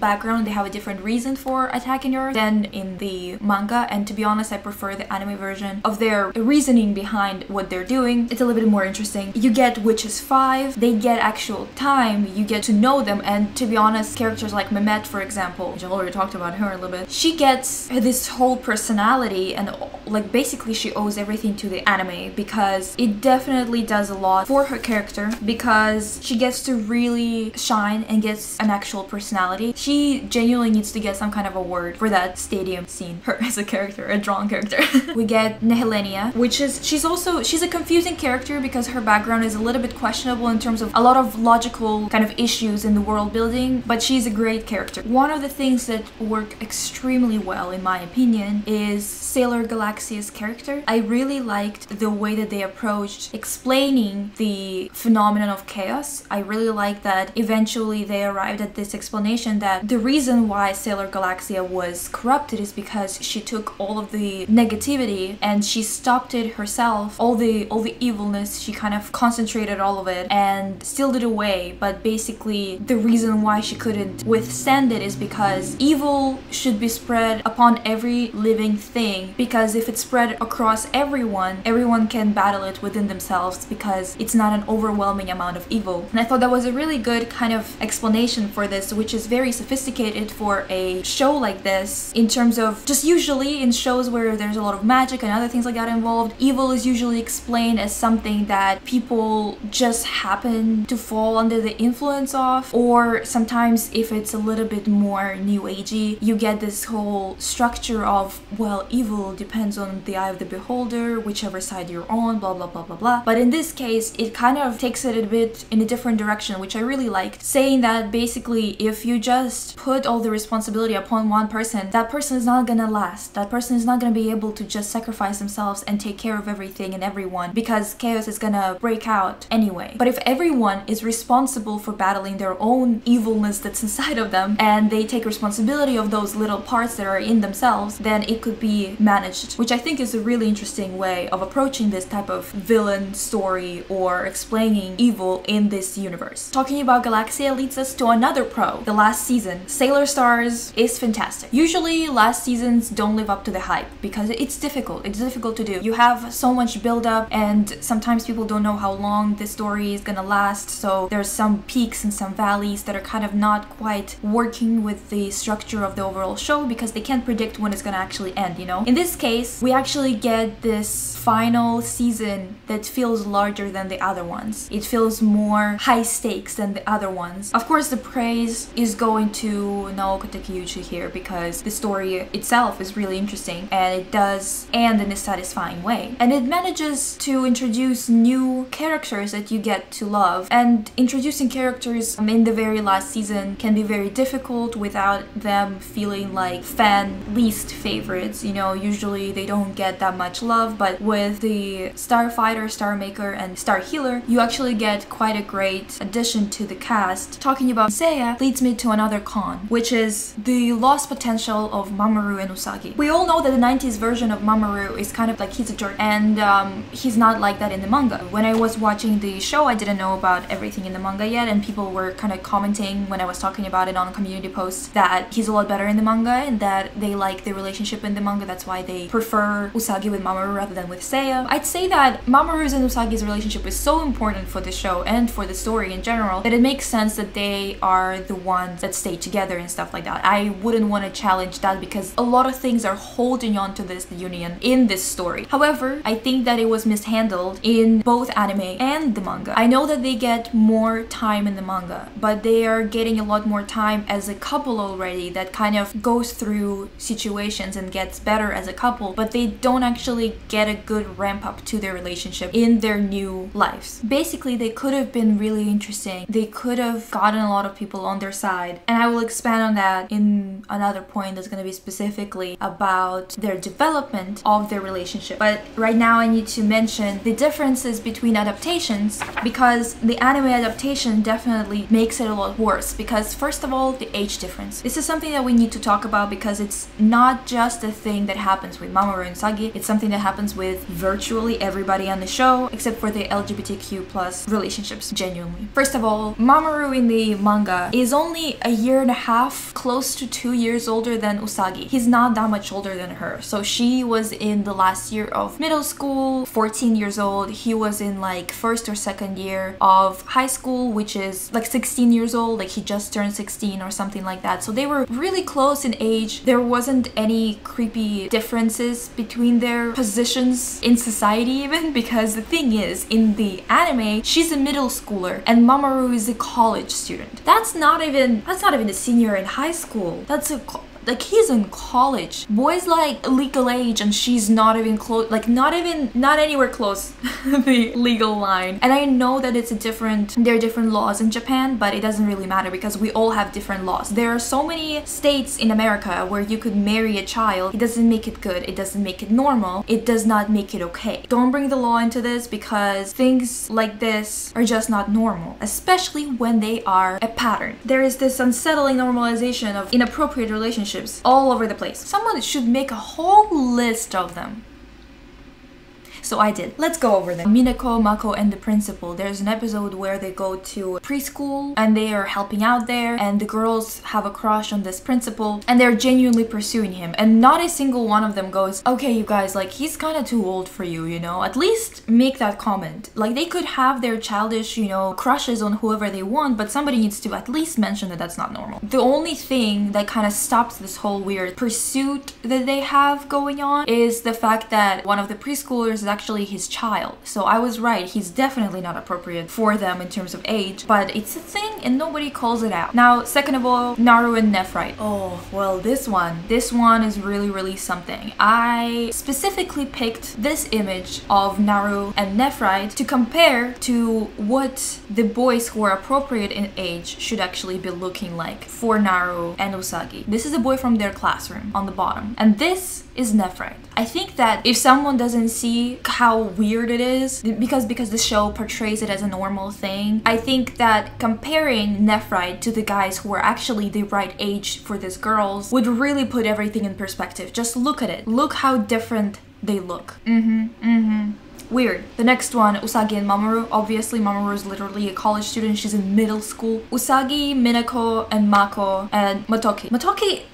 background, they have a different reason for attacking her than in the manga. And to be honest, I prefer the anime version of their reasoning behind what they're doing. It's a little bit more interesting. You get Witches 5, they get actual time, you get to know them. And to be honest, characters like Mehmet, for example, which I've already talked about her a little bit, she gets this whole personality and like basically she owes everything to the anime because it definitely does a lot for her character because she gets to really shine and gets an actual personality. She genuinely needs to get some kind of award for that stadium scene, her as a character, a drawn character. We get Nehelenia, which is she's a confusing character because her background is a little bit questionable in terms of a lot of logical kind of issues in the world building, but she's a great character. One of the things that work extremely well in my opinion is Sailor Galaxia's character. I really liked the way that they approached explaining the phenomenon of chaos. I really like that eventually they arrived at this explanation that the reason why Sailor Galaxia was corrupted is because she took all of the negativity and she stopped it herself. All the evilness, she kind of concentrated all of it and sealed it away. But basically the reason why she couldn't withstand it is because evil should be spread upon every living thing, because if it's spread across everyone can battle it within themselves because it's not an overwhelming amount of evil. And I thought that was a really good kind of explanation for this, which is very sophisticated for a show like this in terms of just usually in shows where there's a lot of magic and other things like that involved, evil is usually explained as something that people just happen to fall under the influence of, or sometimes if it's a little bit more new agey, you get this whole structure of, well, evil depends on the eye of the beholder, whichever side you're on, blah blah blah blah blah. But in this case, it kind of takes it a bit in a different direction, which I really liked, saying that basically if you just put all the responsibility upon one person, that person is not gonna last. That person is not gonna be able to just sacrifice themselves and take care of everything and everyone because chaos is gonna break out anyway. But if everyone is responsible for battling their own evilness that's inside of them and they take responsibility of those little parts that are in themselves, then it could be managed, which I think is a really interesting way of approaching this type of villain story or explaining evil in this universe. Talking about Galaxia leads us to another pro, the last season. Sailor Stars is fantastic. Usually last seasons don't live up to the hype because it's difficult. It's difficult to do. You have so much build-up and sometimes people don't know how long this story is gonna last, so there's some peaks and some valleys that are kind of not quite working with the structure of the overall show because they can't predict when it's gonna actually end, you know? In this case, we actually get this final season that feels larger than the other ones. It feels more high stakes than the other ones. Of course, the praise is going to Naoko Takeuchi here because the story itself is really interesting and it does end in a satisfying way. And it manages to introduce new characters that you get to love. And introducing characters in the very last season can be very difficult without them feeling like fan least favorites. You know, usually they don't get that much love, but with the Starfighter, Starmaker, and Starmaker star healer, you actually get quite a great addition to the cast. Talking about Seiya leads me to another con, which is the lost potential of Mamoru and Usagi. We all know that the 90s version of Mamoru is kind of like he's a jerk, and he's not like that in the manga. When I was watching the show, I didn't know about everything in the manga yet, and people were kind of commenting when I was talking about it on community posts that he's a lot better in the manga and that they like the relationship in the manga. That's why they prefer Usagi with Mamoru rather than with Seiya. I'd say that Mamoru's and Usagi's relationship is so important for the show and for the story in general that it makes sense that they are the ones that stay together and stuff like that. I wouldn't want to challenge that because a lot of things are holding on to this union in this story. However, I think that it was mishandled in both anime and the manga. I know that they get more time in the manga, but they are getting a lot more time as a couple already that kind of goes through situations and gets better as a couple, but they don't actually get a good ramp up to their relationship in their new lives. Basically, they could have been really interesting. They could have gotten a lot of people on their side, and I will expand on that in another point that's going to be specifically about their development of their relationship. But right now I need to mention the differences between adaptations, because the anime adaptation definitely makes it a lot worse, because first of all, the age difference. This is something that we need to talk about because it's not just a thing that happens with Mamoru and Usagi, it's something that happens with virtually everybody on the show except for the LGBTQ+ relationships, genuinely. First of all, Mamoru in the manga is only a year and a half, close to 2 years older than Usagi. He's not that much older than her. So she was in the last year of middle school, 14 years old. He was in like first or second year of high school, which is like 16 years old, like he just turned 16 or something like that. So they were really close in age. There wasn't any creepy differences between their positions in society even, because the thing is, in the anime, she's a middle schooler and Mamoru is a college student. That's not even a senior in high school. Like, he's in college. Boy's like legal age, and she's not even close, like not anywhere close the legal line. And I know that it's a there are different laws in Japan, but it doesn't really matter because we all have different laws. There are so many states in America where you could marry a child. It doesn't make it good. It doesn't make it normal. It does not make it okay. Don't bring the law into this because things like this are just not normal, especially when they are a pattern. There is this unsettling normalization of inappropriate relationships all over the place. Someone should make a whole list of them. So I did. Let's go over them. Minako, Mako, and the principal. There's an episode where they go to preschool and they are helping out there, and the girls have a crush on this principal and they're genuinely pursuing him, and not a single one of them goes, okay, you guys, like, he's kind of too old for you, you know? At least make that comment. Like, they could have their childish, you know, crushes on whoever they want, but somebody needs to at least mention that that's not normal. The only thing that kind of stops this whole weird pursuit that they have going on is the fact that one of the preschoolers actually his child. So I was right, he's definitely not appropriate for them in terms of age, but it's a thing and nobody calls it out. Now, second of all, Naru and Nephrite. Oh, well, this one is really something. I specifically picked this image of Naru and Nephrite to compare to what the boys who are appropriate in age should actually be looking like for Naru and Usagi. This is a boy from their classroom on the bottom, and this is Nephrite. I think that if someone doesn't see how weird it is, because the show portrays it as a normal thing, I think that comparing Nephrite to the guys who are actually the right age for these girls would really put everything in perspective. Just look at it. Look how different they look. Weird. The next one, Usagi and Mamoru. Obviously, Mamoru is literally a college student. She's in middle school. Usagi, Minako, and Mako, and Motoki. Motoki,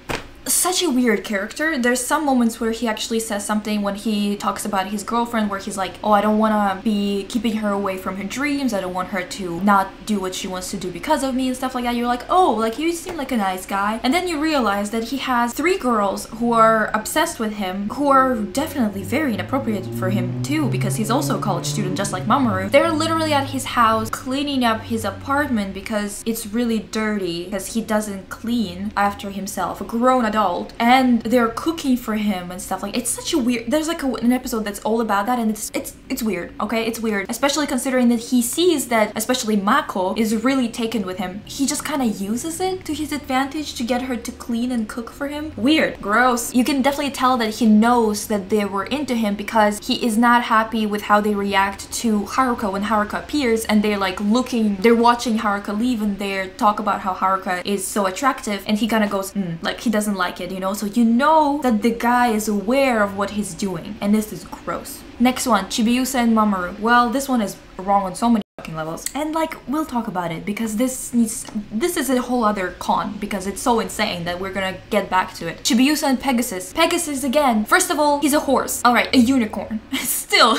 such a weird character. There's some moments where he actually says something when he talks about his girlfriend, where he's like, oh, I don't want to be keeping her away from her dreams, I don't want her to not do what she wants to do because of me and stuff like that. You're like, oh, like, you seem like a nice guy. And then you realize that he has three girls who are obsessed with him, who are definitely very inappropriate for him too, because he's also a college student just like Mamoru. They're literally at his house cleaning up his apartment because it's really dirty, because he doesn't clean after himself. A grown adult adult and they're cooking for him and stuff. Like, it's such a weird, there's like an episode that's all about that, and it's weird, okay? It's weird, especially considering that he sees that especially Mako is really taken with him. He just kind of uses it to his advantage to get her to clean and cook for him. Weird, gross. You can definitely tell that he knows that they were into him because he is not happy with how they react to Haruka when Haruka appears, and they're like looking, they're watching Haruka leave and they talk about how Haruka is so attractive, and he kind of goes, like he doesn't like it, you know? So you know that the guy is aware of what he's doing, and this is gross. Next one, Chibiusa and Mamoru. Well, this one is wrong on so many levels, and like we'll talk about it because this is a whole other con because it's so insane that we're gonna get back to it. Chibiusa and Pegasus. Pegasus again. First of all, he's a horse. All right, a unicorn. Still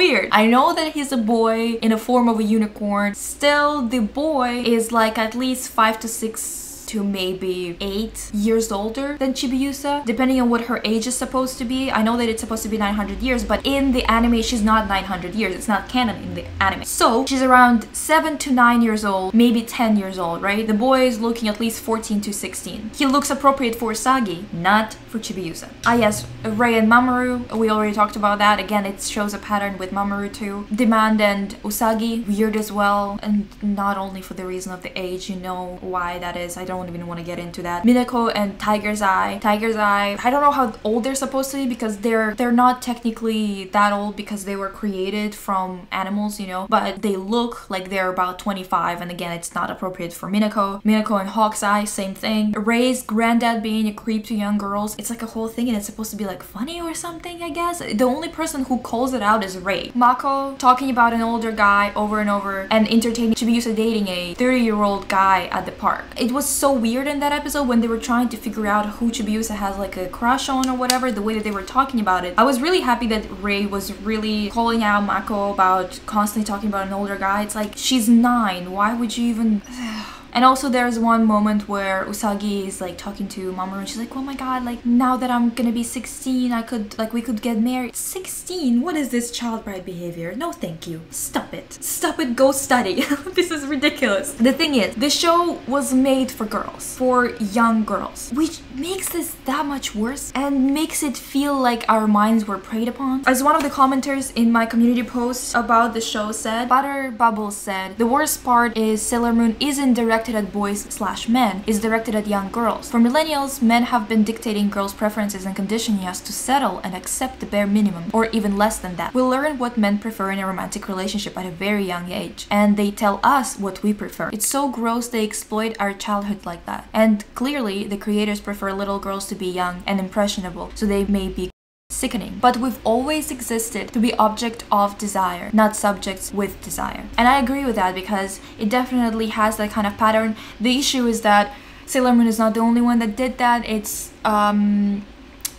weird. I know that he's a boy in a form of a unicorn. Still, the boy is like at least 5 to 6 to maybe 8 years older than Chibiusa, depending on what her age is supposed to be. I know that it's supposed to be 900 years, but in the anime, she's not 900 years. It's not canon in the anime. So she's around 7 to 9 years old, maybe 10 years old, right? The boy is looking at least 14 to 16. He looks appropriate for Usagi, not for Chibiusa. Ah yes, Rei and Mamoru, we already talked about that. Again, it shows a pattern with Mamoru too. Demand and Usagi, weird as well. And not only for the reason of the age, you know why that is. I don't even want to get into that. Minako and Tiger's Eye. Tiger's Eye, I don't know how old they're supposed to be because they're not technically that old because they were created from animals, you know, but they look like they're about 25, and again, it's not appropriate for Minako. Minako and Hawk's Eye, same thing. Rei's granddad being a creep to young girls. It's like a whole thing, and it's supposed to be like funny or something, I guess. The only person who calls it out is Rei. Mako talking about an older guy over and over and entertaining Chibiusa dating a 30-year-old guy at the park. It was so weird in that episode when they were trying to figure out who Chibiusa has like a crush on or whatever, the way that they were talking about it. I was really happy that Rei was really calling out Mako about constantly talking about an older guy. It's like, she's 9, why would you even... And also there's one moment where Usagi is like talking to Mamoru and she's like, oh my god, like now that I'm gonna be 16, I could, like, we could get married. 16? What is this child bride behavior? No thank you. Stop it. Stop it, go study. This is ridiculous. The thing is, the show was made for girls, for young girls, which makes this that much worse and makes it feel like our minds were preyed upon. As one of the commenters in my community post about the show said, Butter Bubbles said, the worst part is Sailor Moon isn't directly at boys/men, is directed at young girls. For millennials, men have been dictating girls' preferences and conditioning us to settle and accept the bare minimum, or even less than that. We learn what men prefer in a romantic relationship at a very young age, and they tell us what we prefer. It's so gross they exploit our childhood like that. And clearly, the creators prefer little girls to be young and impressionable, so they may be sickening. But we've always existed to be object of desire, not subjects with desire. And I agree with that because it definitely has that kind of pattern. The issue is that Sailor Moon is not the only one that did that. It's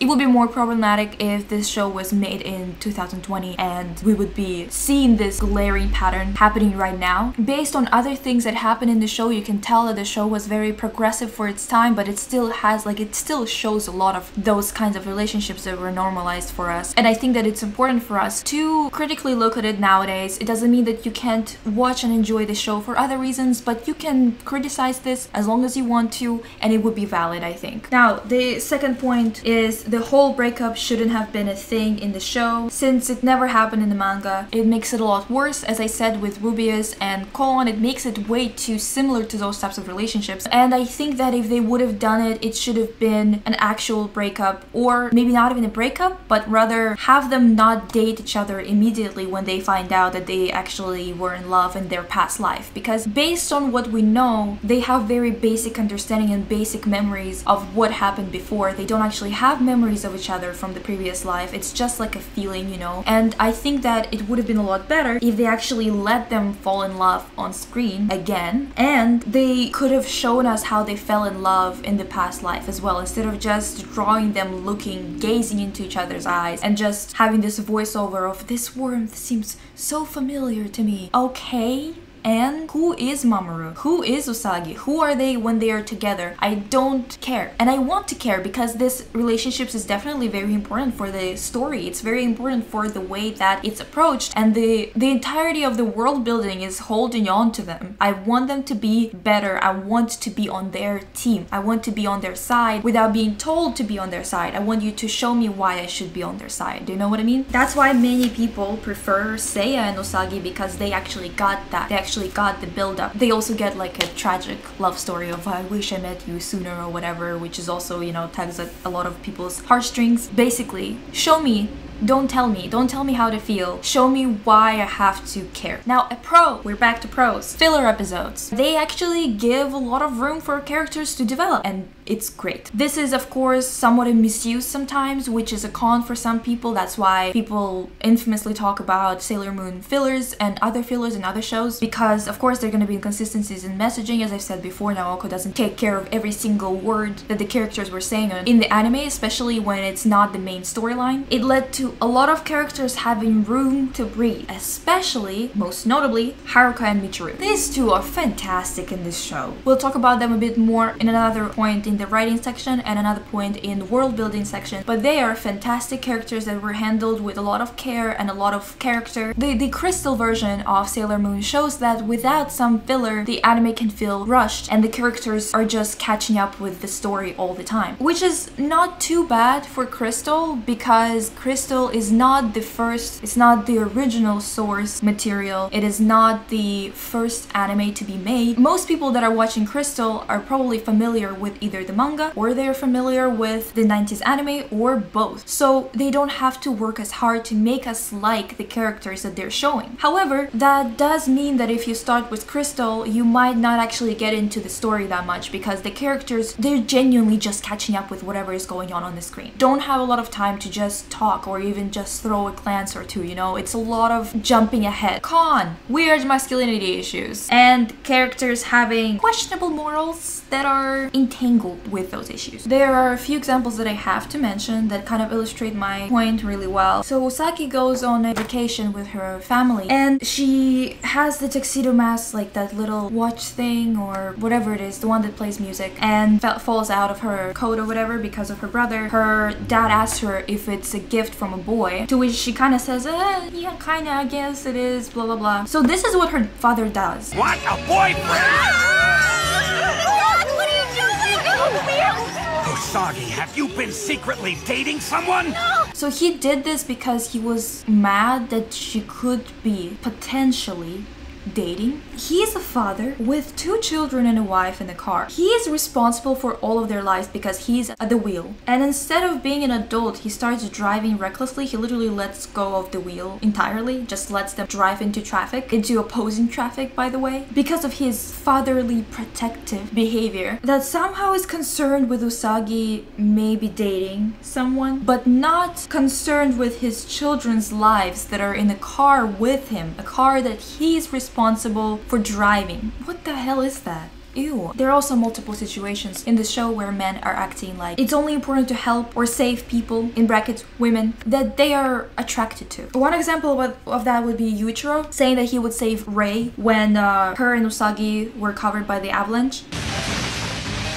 it would be more problematic if this show was made in 2020 and we would be seeing this glaring pattern happening right now. Based on other things that happen in the show, you can tell that the show was very progressive for its time, but it still has, like, it still shows a lot of those kinds of relationships that were normalized for us. And I think that it's important for us to critically look at it nowadays. It doesn't mean that you can't watch and enjoy the show for other reasons, but you can criticize this as long as you want to, and it would be valid, I think. Now, the second point is, the whole breakup shouldn't have been a thing in the show since it never happened in the manga. It makes it a lot worse, as I said with Rubius and Koan. It makes it way too similar to those types of relationships, and I think that if they would have done it, it should have been an actual breakup, or maybe not even a breakup, but rather have them not date each other immediately when they find out that they actually were in love in their past life, because based on what we know, they have very basic understanding and basic memories of what happened before. They don't actually have memories of each other from the previous life. It's just like a feeling, you know, and I think that it would have been a lot better if they actually let them fall in love on screen again, and they could have shown us how they fell in love in the past life as well, instead of just drawing them looking, gazing into each other's eyes and just having this voiceover of, this warmth seems so familiar to me. Okay, And who is Mamoru? Who is Usagi? Who are they when they are together? I don't care. And I want to care because this relationships is definitely very important for the story. It's very important for the way that it's approached, and the entirety of the world building is holding on to them. I want them to be better. I want to be on their team. I want to be on their side without being told to be on their side. I want you to show me why I should be on their side. Do you know what I mean? That's why many people prefer Seiya and Usagi, because they actually got that. They actually got the build-up. They also get like a tragic love story of I wish I met you sooner or whatever, which is also, you know, tugs at a lot of people's heartstrings. Basically, show me. Don't tell me. Don't tell me how to feel. Show me why I have to care. Now, a pro. We're back to pros. Filler episodes. They actually give a lot of room for characters to develop, and it's great. This is, of course, somewhat a misuse sometimes, which is a con for some people. That's why people infamously talk about Sailor Moon fillers and other shows, because, of course, there are going to be inconsistencies in messaging. As I've said before, Naoko doesn't take care of every single word that the characters were saying in the anime, especially when it's not the main storyline. It led to a lot of characters having room to breathe, especially, most notably, Haruka and Michiru. These two are fantastic in this show. We'll talk about them a bit more in another point in the writing section and another point in the world building section, but they are fantastic characters that were handled with a lot of care and a lot of character. The Crystal version of Sailor Moon shows that without some filler, the anime can feel rushed and the characters are just catching up with the story all the time, which is not too bad for Crystal, because Crystal is not the first, it's not the original source material, it is not the first anime to be made. Most people that are watching Crystal are probably familiar with either the manga, or they're familiar with the 90s anime, or both. So they don't have to work as hard to make us like the characters that they're showing. However, that does mean that if you start with Crystal, you might not actually get into the story that much, because the characters, they're genuinely just catching up with whatever is going on the screen. Don't have a lot of time to just talk or even just throw a glance or two, you know? It's a lot of jumping ahead. Con, weird masculinity issues, and characters having questionable morals that are entangled with those issues. There are a few examples that I have to mention that kind of illustrate my point really well. So Usagi goes on a vacation with her family, and she has the tuxedo mask, like that little watch thing or whatever it is, the one that plays music, and falls out of her coat or whatever because of her brother. Her dad asks her if it's a gift from a boy, to which she kind of says, yeah, kind of, I guess it is, blah blah blah. So this is what her father does. What a boyfriend! Usagi, have you been secretly dating someone? No! So he did this because he was mad that she could be potentially dating. He is a father with 2 children and a wife in the car. He is responsible for all of their lives because he's at the wheel. And instead of being an adult, he starts driving recklessly. He literally lets go of the wheel entirely, just lets them drive into traffic, into opposing traffic, by the way, because of his fatherly protective behavior that somehow is concerned with Usagi maybe dating someone, but not concerned with his children's lives that are in the car with him, a car that he's responsible for driving. What the hell is that? Ew. There are also multiple situations in the show where men are acting like it's only important to help or save people, in brackets, women, that they are attracted to. One example of that would be Yuichiro saying that he would save Rei when her and Usagi were covered by the avalanche.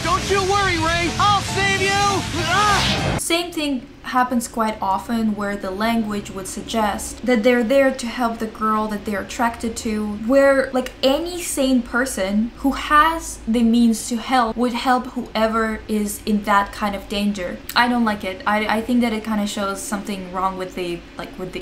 Don't you worry, Rei! I'll save you! Ah! Same thing happens quite often, where the language would suggest that they're there to help the girl that they're attracted to, where like any sane person who has the means to help would help whoever is in that kind of danger. I don't like it. I think that it kind of shows something wrong with the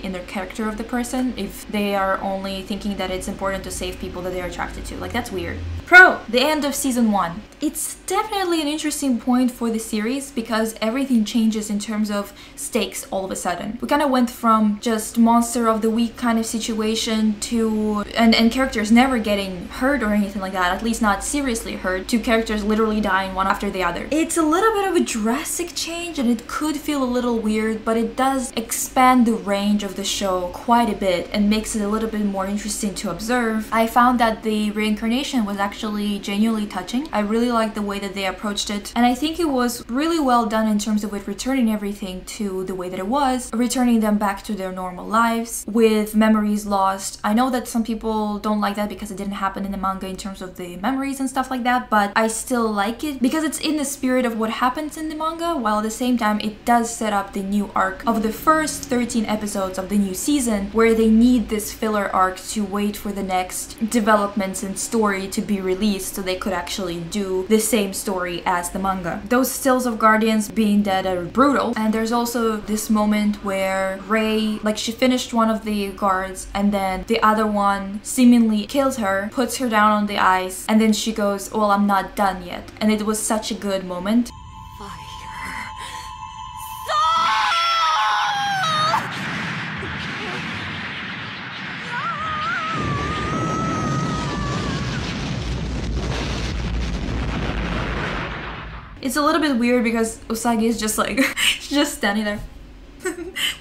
inner character of the person if they are only thinking that it's important to save people that they're attracted to. Like, that's weird. Pro, the end of season 1. It's definitely an interesting point for the series because everything changes in terms of stakes all of a sudden. We kind of went from just monster of the week kind of situation to and characters never getting hurt or anything like that, at least not seriously hurt, to characters literally dying one after the other. It's a little bit of a drastic change and it could feel a little weird, but it does expand the range of the show quite a bit and makes it a little bit more interesting to observe. I found that the reincarnation was actually genuinely touching. I really liked the way that they approached it, and I think it was really well done in terms of it returning everything to the way that it was, returning them back to their normal lives with memories lost. I know that some people don't like that because it didn't happen in the manga in terms of the memories and stuff like that, but I still like it because it's in the spirit of what happens in the manga, while at the same time it does set up the new arc of the first 13 episodes of the new season, where they need this filler arc to wait for the next developments and story to be released so they could actually do the same story as the manga. Those stills of Guardians being dead are brutal, and there's also this moment where Rei, like, she finished one of the guards and then the other one seemingly kills her, puts her down on the ice, and then she goes, "Well, I'm not done yet," and it was such a good moment. It's a little bit weird because Usagi is just like, she's just standing there.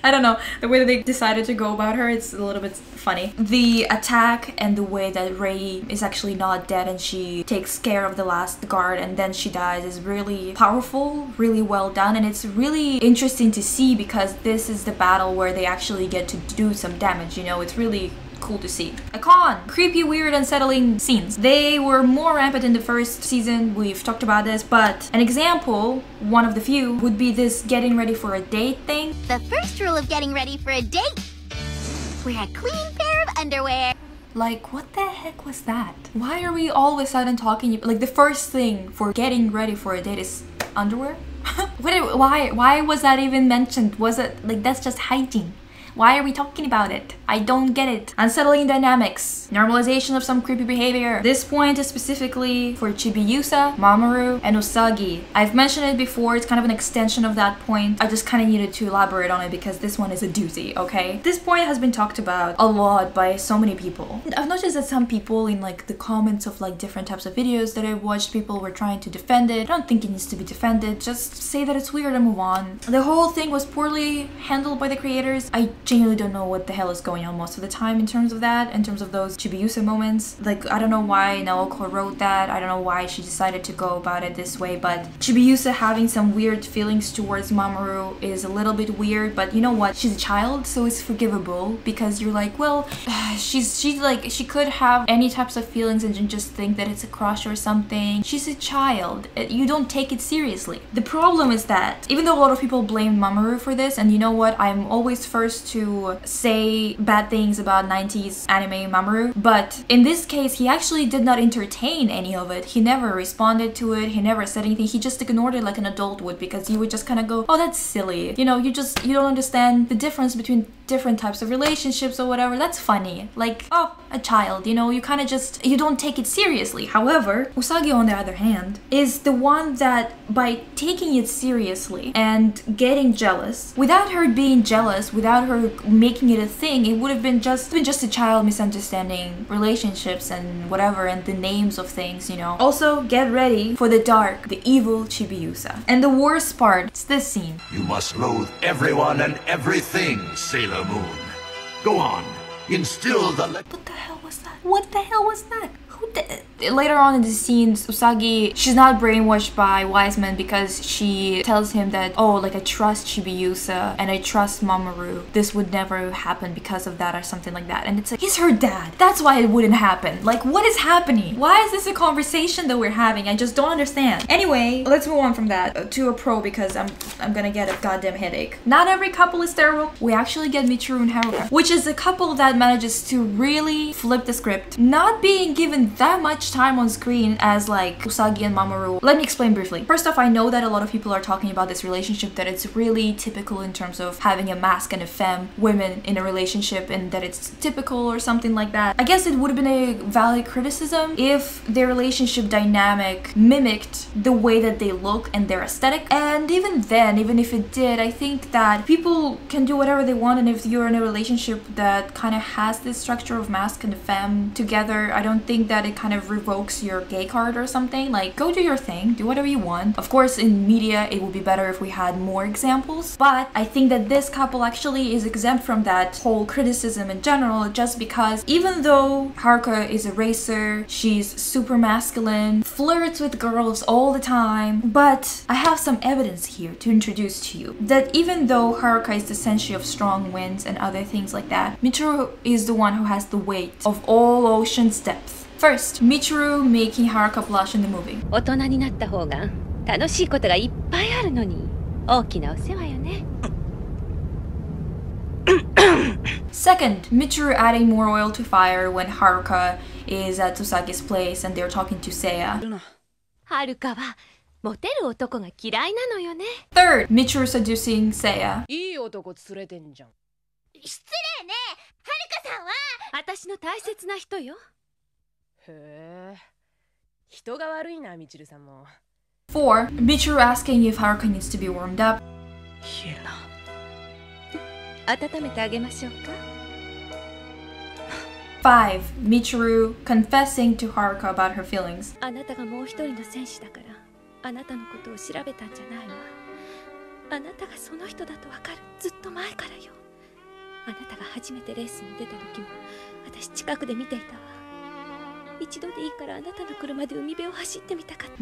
I don't know, the way that they decided to go about her, it's a little bit funny. The attack and the way that Rei is actually not dead and she takes care of the last guard and then she dies is really powerful, really well done, and it's really interesting to see because this is the battle where they actually get to do some damage, you know, it's really cool to see. Akon! Creepy, weird, unsettling scenes. They were more rampant in the first season, we've talked about this, but an example, one of the few, would be this getting ready for a date thing. The first rule of getting ready for a date, wear a clean pair of underwear. Like, what the heck was that? Why are we all of a sudden talking, like, the first thing for getting ready for a date is underwear? Why was that even mentioned? Was it, like, that's just hygiene. Why are we talking about it? I don't get it. Unsettling dynamics. Normalization of some creepy behavior. This point is specifically for Chibiusa, Mamoru, and Usagi. I've mentioned it before, it's kind of an extension of that point. I just kind of needed to elaborate on it because this one is a doozy, okay? This point has been talked about a lot by so many people. I've noticed that some people in, like, the comments of, like, different types of videos that I've watched, people were trying to defend it. I don't think it needs to be defended. Just say that it's weird and move on. The whole thing was poorly handled by the creators. I genuinely don't know what the hell is going on most of the time in terms of that, in terms of those Chibiusa moments. Like, I don't know why Naoko wrote that, I don't know why she decided to go about it this way, but Chibiusa having some weird feelings towards Mamoru is a little bit weird, but you know what, she's a child, so it's forgivable, because you're like, well, she's like, she could have any types of feelings and just think that it's a crush or something. She's a child, you don't take it seriously. The problem is that, even though a lot of people blame Mamoru for this, and you know what, I'm always first to say bad things about 90s anime Mamoru, but in this case he actually did not entertain any of it. He never responded to it, he never said anything, he just ignored it like an adult would, because you would just kind of go, oh, that's silly, you know, you don't understand the difference between different types of relationships or whatever, that's funny, like, oh, a child, you know, you kind of just, you don't take it seriously. However, Usagi, on the other hand, is the one that by taking it seriously and getting jealous, without her being jealous, without her making it a thing, it would have been just a child misunderstanding relationships and whatever and the names of things, you know. Also, get ready for the dark, the evil Chibiusa. And the worst part, it's this scene. You must loathe everyone and everything, Sailor Moon. Go on, instill the... What the hell was that? What the hell was that? Later on in the scenes, Usagi, she's not brainwashed by Wise Man because she tells him that, oh, like, I trust Chibiusa and I trust Mamoru. This would never happen because of that or something like that. And it's like, he's her dad. That's why it wouldn't happen. Like, what is happening? Why is this a conversation that we're having? I just don't understand. Anyway, let's move on from that to a pro because I'm gonna get a goddamn headache. Not every couple is sterile. We actually get Michiru and Haruka, which is a couple that manages to really flip the script. Not being given that much time on screen as, like, Usagi and Mamoru. Let me explain briefly. First off, I know that a lot of people are talking about this relationship, that it's really typical in terms of having a mask and a femme, women in a relationship, and that it's typical or something like that. I guess it would have been a valid criticism if their relationship dynamic mimicked the way that they look and their aesthetic. And even then, even if it did, I think that people can do whatever they want, and if you're in a relationship that kind of has this structure of mask and a femme together, I don't think that that it kind of revokes your gay card or something. Like, go do your thing, do whatever you want. Of course, in media, it would be better if we had more examples, but I think that this couple actually is exempt from that whole criticism in general, just because even though Haruka is a racer, she's super masculine, flirts with girls all the time, but I have some evidence here to introduce to you that even though Haruka is the sensei of strong winds and other things like that, Michiru is the one who has the weight of all ocean's depth. First, Michiru making Haruka blush in the movie. Second, Michiru adding more oil to fire when Haruka is at Tsusagi's place and they're talking to Seiya. Third, Michiru seducing Seiya. Four, Michiru asking if Haruka needs to be warmed up. Five, Michiru confessing to Haruka about her feelings.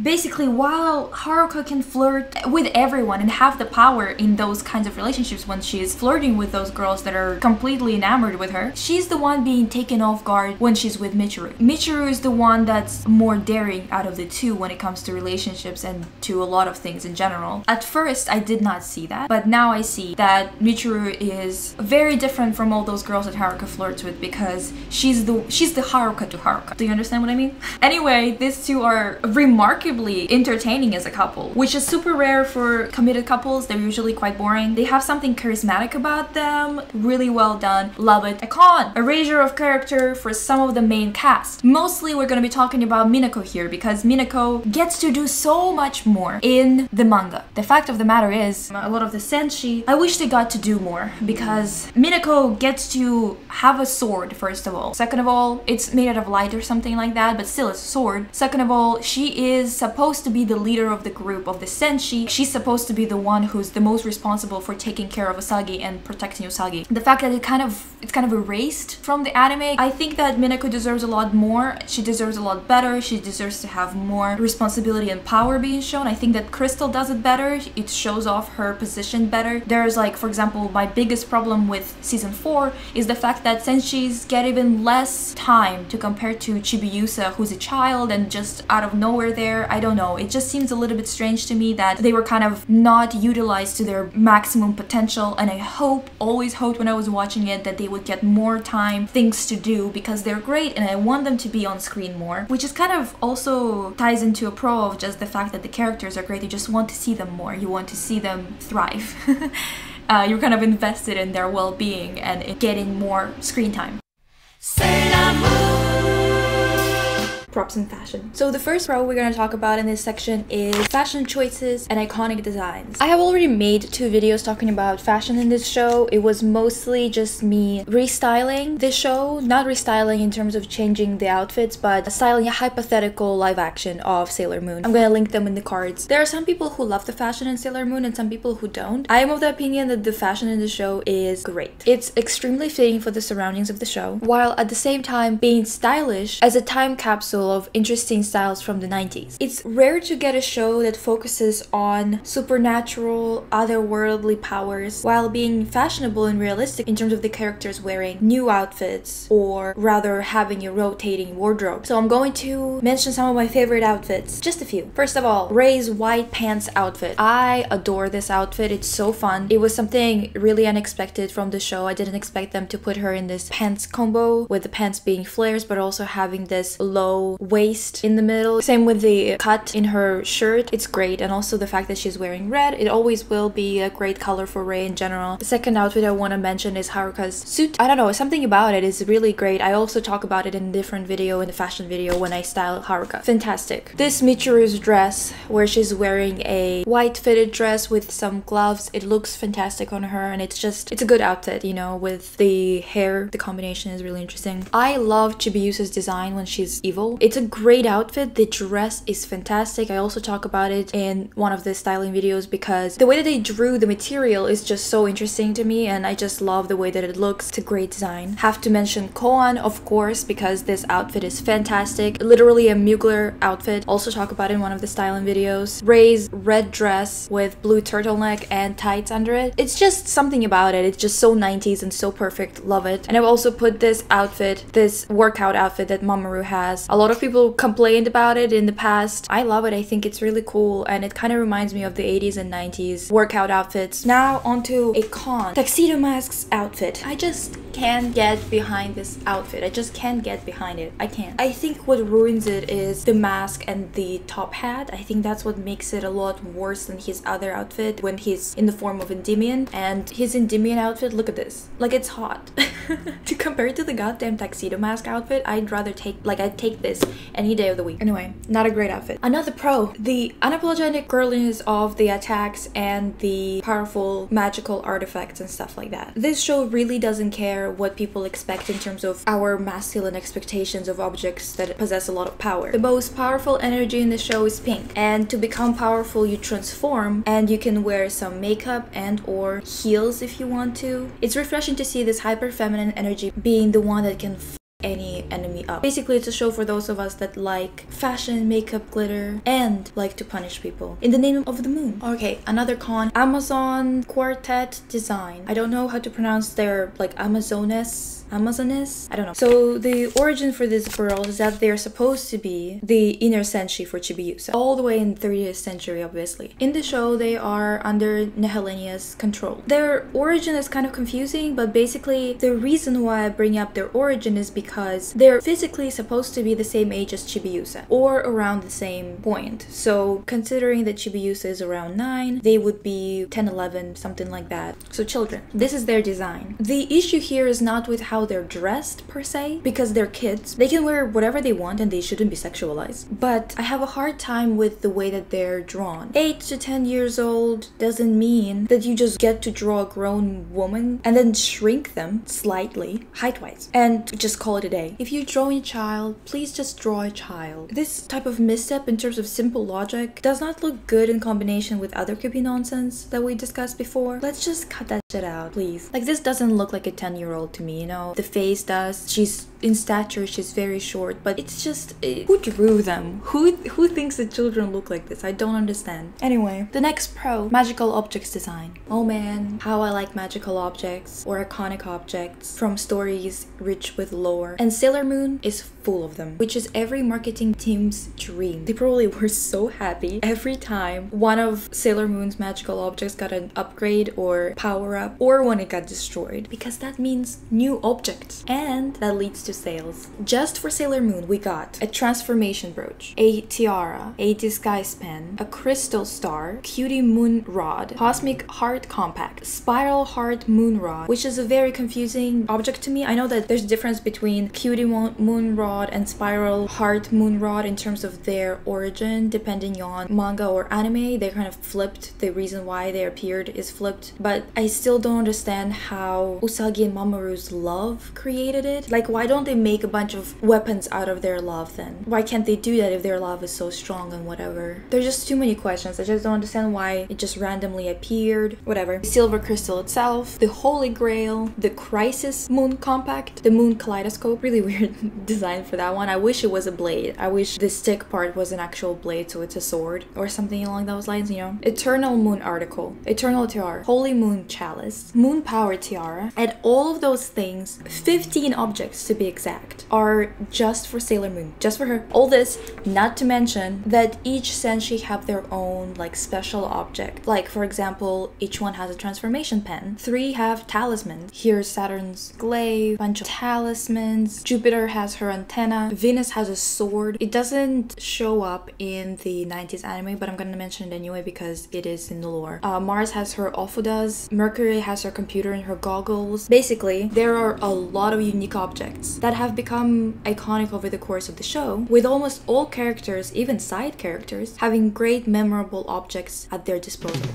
Basically, while Haruka can flirt with everyone and have the power in those kinds of relationships when she is flirting with those girls that are completely enamored with her, she's the one being taken off guard when she's with Michiru. Michiru is the one that's more daring out of the two when it comes to relationships and to a lot of things in general. At first, I did not see that, but now I see that Michiru is very different from all those girls that Haruka flirts with because she's the Haruka to Haruka. Do you understand what I mean? Anyway, these two are remarkably entertaining as a couple, which is super rare for committed couples. They're usually quite boring. They have something charismatic about them. Really well done. Love it. A con! Erasure of character for some of the main cast. Mostly we're gonna be talking about Minako here because Minako gets to do so much more in the manga. The fact of the matter is, a lot of the senshi, I wish they got to do more because Minako gets to have a sword, first of all. Second of all, it's made out of light or something like that, but still a sword. Second of all, she is supposed to be the leader of the group, of the senshi. She's supposed to be the one who's the most responsible for taking care of Usagi and protecting Usagi. The fact that it's kind of erased from the anime, I think that Minako deserves a lot more. She deserves a lot better. She deserves to have more responsibility and power being shown. I think that Crystal does it better. It shows off her position better. There's like, for example, my biggest problem with season 4 is the fact that senshis get even less time to compare to Chibiusa, who's a child and just out of nowhere there. I don't know, it just seems a little bit strange to me that they were kind of not utilized to their maximum potential, and I always hoped when I was watching it that they would get more time, things to do, because they're great and I want them to be on screen more, which is kind of also ties into a pro of just the fact that the characters are great. You just want to see them more, you want to see them thrive. You're kind of invested in their well-being and in getting more screen time. Sailor Moon. Props and fashion. So the first pro we're gonna talk about in this section is fashion choices and iconic designs. I have already made 2 videos talking about fashion in this show. It was mostly just me restyling the show, not restyling in terms of changing the outfits, but styling a hypothetical live action of Sailor Moon. I'm gonna link them in the cards. There are some people who love the fashion in Sailor Moon and some people who don't. I am of the opinion that the fashion in the show is great. It's extremely fitting for the surroundings of the show, while at the same time being stylish as a time capsule of interesting styles from the 90s. It's rare to get a show that focuses on supernatural, otherworldly powers while being fashionable and realistic in terms of the characters wearing new outfits or rather having a rotating wardrobe. So I'm going to mention some of my favorite outfits, just a few. First of all, Ray's white pants outfit. I adore this outfit, it's so fun. It was something really unexpected from the show. I didn't expect them to put her in this pants combo with the pants being flares but also having this low waist in the middle. Same with the cut in her shirt, it's great, and also the fact that she's wearing red. It always will be a great color for Rei in general. The second outfit I want to mention is Haruka's suit. I don't know, something about it is really great. I also talk about it in a different video, in the fashion video, when I style Haruka. Fantastic. This Michiru's dress where she's wearing a white fitted dress with some gloves, it looks fantastic on her, and it's a good outfit, you know, with the hair. The combination is really interesting. I love Chibiusa's design when she's evil. It's a great outfit. The dress is fantastic. I also talk about it in one of the styling videos because the way that they drew the material is just so interesting to me, and I just love the way that it looks. It's a great design. Have to mention Koan, of course, because this outfit is fantastic. Literally a Mugler outfit. Also talk about it in one of the styling videos. Rei's red dress with blue turtleneck and tights under it. It's just something about it. It's just so 90s and so perfect. Love it. And I've also put this outfit, this workout outfit that Mamoru has. A lot of people complained about it in the past. I love it. I think it's really cool, and it kind of reminds me of the 80s and 90s workout outfits. Now onto a con. Tuxedo Mask's outfit. I just can't get behind this outfit. I just can't get behind it. I can't. I think what ruins it is the mask and the top hat. I think that's what makes it a lot worse than his other outfit when he's in the form of Endymion. And his Endymion outfit, look at this. Like, it's hot. To compare it to the goddamn Tuxedo Mask outfit, I'd rather take, like, I'd take this any day of the week. Anyway, not a great outfit. Another pro, the unapologetic girliness of the attacks and the powerful magical artifacts and stuff like that. This show really doesn't care what people expect in terms of our masculine expectations of objects that possess a lot of power. The most powerful energy in the show is pink, and to become powerful you transform, and you can wear some makeup and or heels if you want to. It's refreshing to see this hyper feminine energy being the one that can any enemy up. Basically, it's a show for those of us that like fashion, makeup, glitter, and like to punish people in the name of the moon. Okay, another con, Amazon Quartet Design. I don't know how to pronounce their, like, Amazoness? I don't know. So the origin for this girl is that they're supposed to be the inner senshi for Chibiusa, all the way in the 30th century, obviously. In the show, they are under Nehelenia's control. Their origin is kind of confusing, but basically the reason why I bring up their origin is because they're physically supposed to be the same age as Chibiusa, or around the same point. So considering that Chibiusa is around 9, they would be 10, 11, something like that. So children. This is their design. The issue here is not with how they're dressed per se, because they're kids. They can wear whatever they want and they shouldn't be sexualized. But I have a hard time with the way that they're drawn. 8 to 10 years old doesn't mean that you just get to draw a grown woman and then shrink them slightly, height-wise, and just call it a day. If you're drawing a child, please just draw a child. This type of misstep in terms of simple logic does not look good in combination with other creepy nonsense that we discussed before. Let's just cut that shit out, please. Like, this doesn't look like a 10-year-old to me, you know? The face does. She's in stature, she's very short, but it's just who drew them? Who thinks that children look like this? I don't understand. Anyway, the next pro, magical objects design. Oh man, how I like magical objects or iconic objects from stories rich with lore. And Sailor Moon is full of them, which is every marketing team's dream. They probably were so happy every time one of Sailor Moon's magical objects got an upgrade or power up, or when it got destroyed, because that means new objects, and that leads to sales. Just for Sailor Moon, we got a transformation brooch, a tiara, a disguise pen, a crystal star, cutie moon rod, cosmic heart compact, spiral heart moon rod, which is a very confusing object to me. I know that there's a difference between cutie moon rod and spiral heart moon rod in terms of their origin, depending on manga or anime. They're kind of flipped. The reason why they appeared is flipped, but I still don't understand how Usagi and Mamoru's love created it. Like, why don't they make a bunch of weapons out of their love then? Why can't they do that if their love is so strong and whatever? There's just too many questions. I just don't understand why it just randomly appeared, whatever. Silver crystal itself, the holy grail, the crisis moon compact, the moon kaleidoscope. Really weird design for that one. I wish it was a blade. I wish the stick part was an actual blade, so it's a sword or something along those lines, you know? Eternal moon article, eternal tiara, holy moon chalice, moon power tiara, and all of those things, 15 objects to be exact, are just for Sailor Moon, just for her. All this, not to mention that each senshi have their own, like, special object. Like, for example, each one has a transformation pen. 3 have talismans. Here's Saturn's glaive, bunch of talismans. Jupiter has her antenna. Venus has a sword. It doesn't show up in the 90s anime, but I'm gonna mention it anyway because it is in the lore. Mars has her ofudas. Mercury has her computer and her goggles. Basically, there are a lot of unique objects that have become iconic over the course of the show, with almost all characters, even side characters, having great memorable objects at their disposal.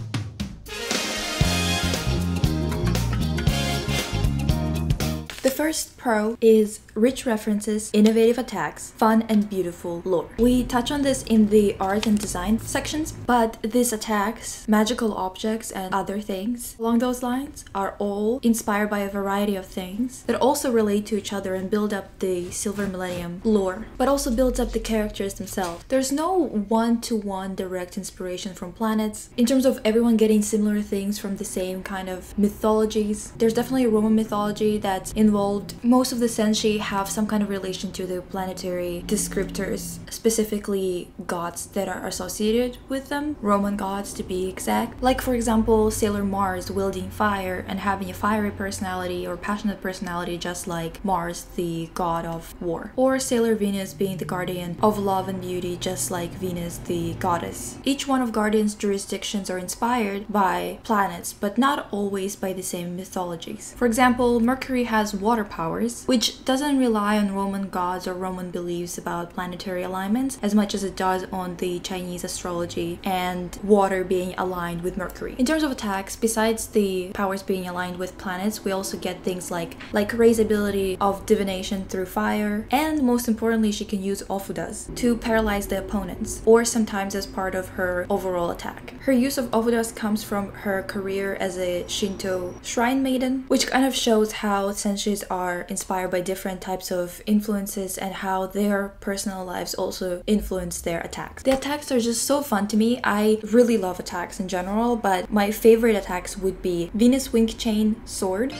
The first pro is rich references, innovative attacks, fun and beautiful lore. We touch on this in the art and design sections, but these attacks, magical objects, and other things along those lines are all inspired by a variety of things that also relate to each other and build up the Silver Millennium lore, but also builds up the characters themselves. There's no one-to-one direct inspiration from planets in terms of everyone getting similar things from the same kind of mythologies. There's definitely a Roman mythology that's involved. Most of the senshi have some kind of relation to the planetary descriptors, specifically gods that are associated with them, Roman gods to be exact. Like for example, Sailor Mars wielding fire and having a fiery personality or passionate personality just like Mars, the god of war. Or Sailor Venus being the guardian of love and beauty just like Venus, the goddess. Each one of Guardian's jurisdictions are inspired by planets, but not always by the same mythologies. For example, Mercury has water powers, which doesn't rely on Roman gods or Roman beliefs about planetary alignments as much as it does on the Chinese astrology and water being aligned with Mercury. In terms of attacks, besides the powers being aligned with planets, we also get things like Rei's ability of divination through fire, and most importantly, she can use ofudas to paralyze the opponents, or sometimes as part of her overall attack. Her use of ofudas comes from her career as a Shinto shrine maiden, which kind of shows how senshis are inspired by different types of influences and how their personal lives also influence their attacks. The attacks are just so fun to me. I really love attacks in general, but my favorite attacks would be Venus Wink Chain Sword.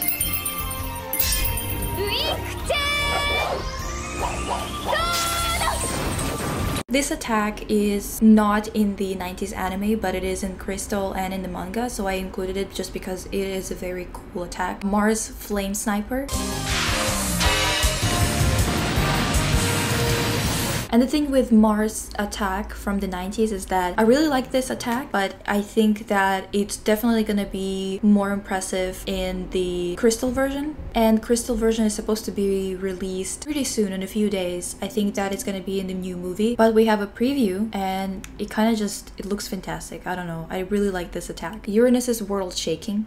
This attack is not in the 90s anime, but it is in Crystal and in the manga, so I included it just because it is a very cool attack. Mars Flame Sniper. And the thing with Mars attack from the 90s is that I really like this attack, but I think that it's definitely gonna be more impressive in the Crystal version. And Crystal version is supposed to be released pretty soon, in a few days. I think that it's gonna be in the new movie, but we have a preview and it kind of just, it looks fantastic. I don't know, I really like this attack. Uranus's World Shaking.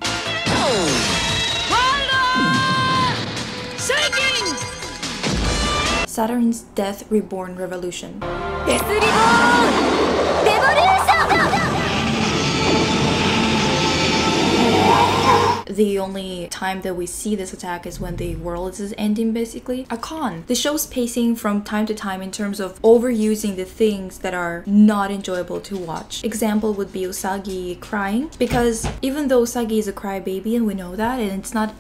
Saturn's Death Reborn Revolution. Death Reborn! Revolution! The only time that we see this attack is when the world is ending, basically. A con. The show's pacing from time to time in terms of overusing the things that are not enjoyable to watch. Example would be Usagi crying, because even though Usagi is a crybaby and we know that, and it's not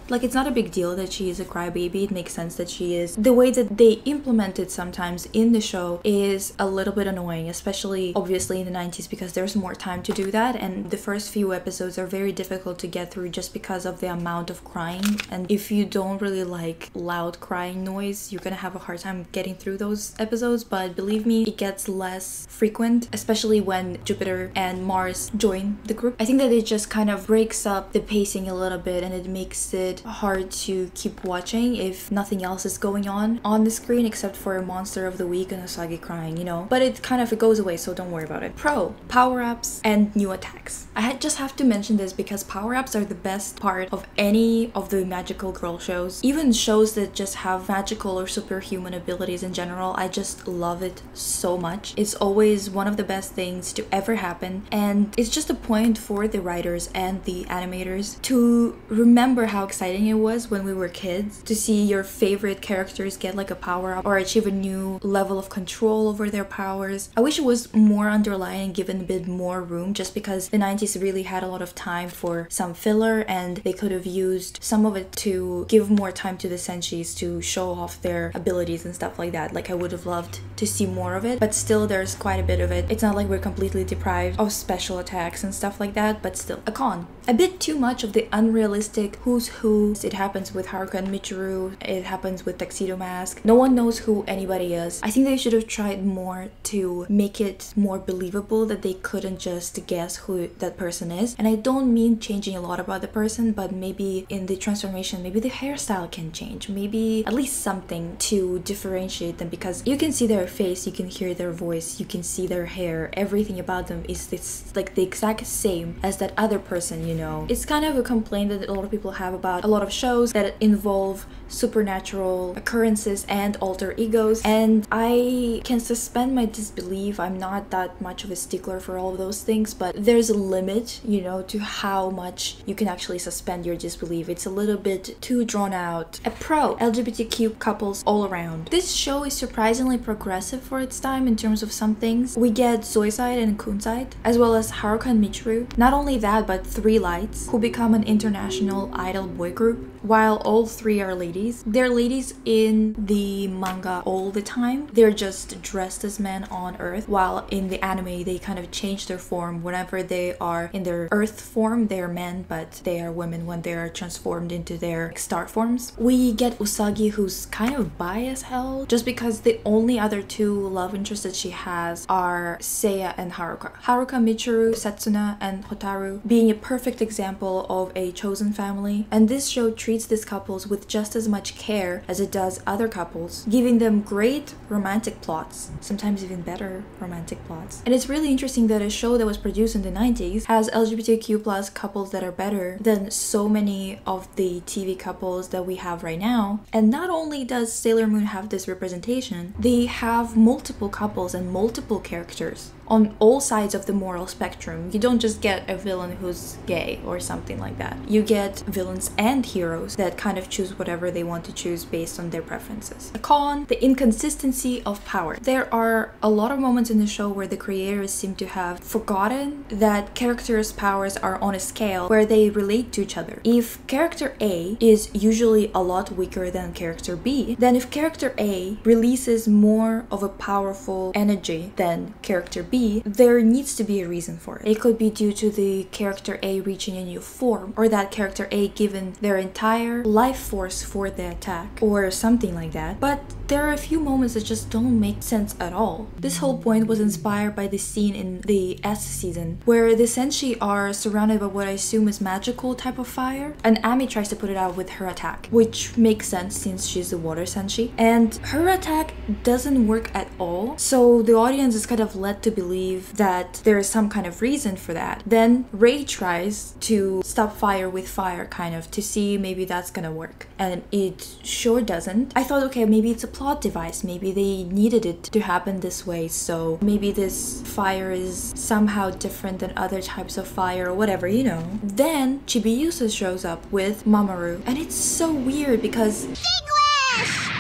a big deal that she is a crybaby, it makes sense that she is. The way that they implement it sometimes in the show is a little bit annoying, especially obviously in the 90s because there's more time to do that, and the first few episodes are very difficult to get through just because of the amount of crying, and if you don't really like loud crying noise, you're gonna have a hard time getting through those episodes. But believe me, it gets less frequent, especially when Jupiter and Mars join the group. I think that it just kind of breaks up the pacing a little bit, and it makes it hard to keep watching if nothing else is going on the screen except for a monster of the week and Usagi crying, you know. But it kind of, it goes away, so don't worry about it. Pro, power-ups and new attacks. I just have to mention this because power-ups are the best part of any of the magical girl shows, even shows that just have magical or superhuman abilities in general. I just love it so much. It's always one of the best things to ever happen, and it's just a point for the writers and the animators to remember how exciting it was when we were kids to see your favorite characters get like a power up or achieve a new level of control over their powers. I wish it was more underlying and given a bit more room, just because the 90s really had a lot of time for some filler, and they could have used some of it to give more time to the senshis to show off their abilities and stuff like that. Like, I would have loved to see more of it, but still there's quite a bit of it. It's not like we're completely deprived of special attacks and stuff like that, but still. A con. A bit too much of the unrealistic who's who. It happens with Haruka and Michiru, it happens with Tuxedo Mask. No one knows who anybody is. I think they should have tried more to make it more believable that they couldn't just guess who that person is. And I don't mean changing a lot about the person, but maybe in the transformation, maybe the hairstyle can change, maybe at least something to differentiate them, because you can see their face, you can hear their voice, you can see their hair, everything about them is this, like the exact same as that other person, you know. know. It's kind of a complaint that a lot of people have about a lot of shows that involve supernatural occurrences and alter egos, and I can suspend my disbelief. I'm not that much of a stickler for all of those things, but there's a limit, you know, to how much you can actually suspend your disbelief. It's a little bit too drawn out. A pro, LGBTQ couples all around. This show is surprisingly progressive for its time in terms of some things. We get Zoiside and Kunside, as well as Haruka and Michiru. Not only that, but Three Lights, who become an international idol boy group, while all three are ladies. They're ladies in the manga all the time. They're just dressed as men on Earth, while in the anime they kind of change their form. Whenever they are in their Earth form, they're men, but they are women when they are transformed into their star forms. We get Usagi, who's kind of bi as hell, just because the only other two love interests that she has are Seiya and Haruka. Haruka, Michiru, Setsuna, and Hotaru being a perfect example of a chosen family, and this show treats these couples with just as much care as it does other couples, giving them great romantic plots, sometimes even better romantic plots. And it's really interesting that a show that was produced in the 90s has LGBTQ+ couples that are better than so many of the TV couples that we have right now. And not only does Sailor Moon have this representation, they have multiple couples and multiple characters on all sides of the moral spectrum. You don't just get a villain who's gay or something like that. You get villains and heroes that kind of choose whatever they want to choose based on their preferences. A con, the inconsistency of power. There are a lot of moments in the show where the creators seem to have forgotten that characters' powers are on a scale where they relate to each other. If character A is usually a lot weaker than character B, then if character A releases more of a powerful energy than character B, there needs to be a reason for it. It could be due to the character A reaching a new form, or that character A given their entire life force for the attack, or something like that. But there are a few moments that just don't make sense at all. This whole point was inspired by the scene in the S season, where the Senshi are surrounded by what I assume is magical type of fire, and Ami tries to put it out with her attack, which makes sense since she's a water Senshi. And her attack doesn't work at all, so the audience is kind of led to believe that there is some kind of reason for that. Then Rei tries to stop fire with fire, kind of, to see maybe that's gonna work. And it sure doesn't. I thought, okay, maybe it's a plot device. Maybe they needed it to happen this way, so maybe this fire is somehow different than other types of fire or whatever, you know. Then Chibi-Yusa shows up with Mamoru, and it's so weird because... English!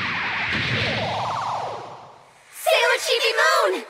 Sailor Chibi Moon!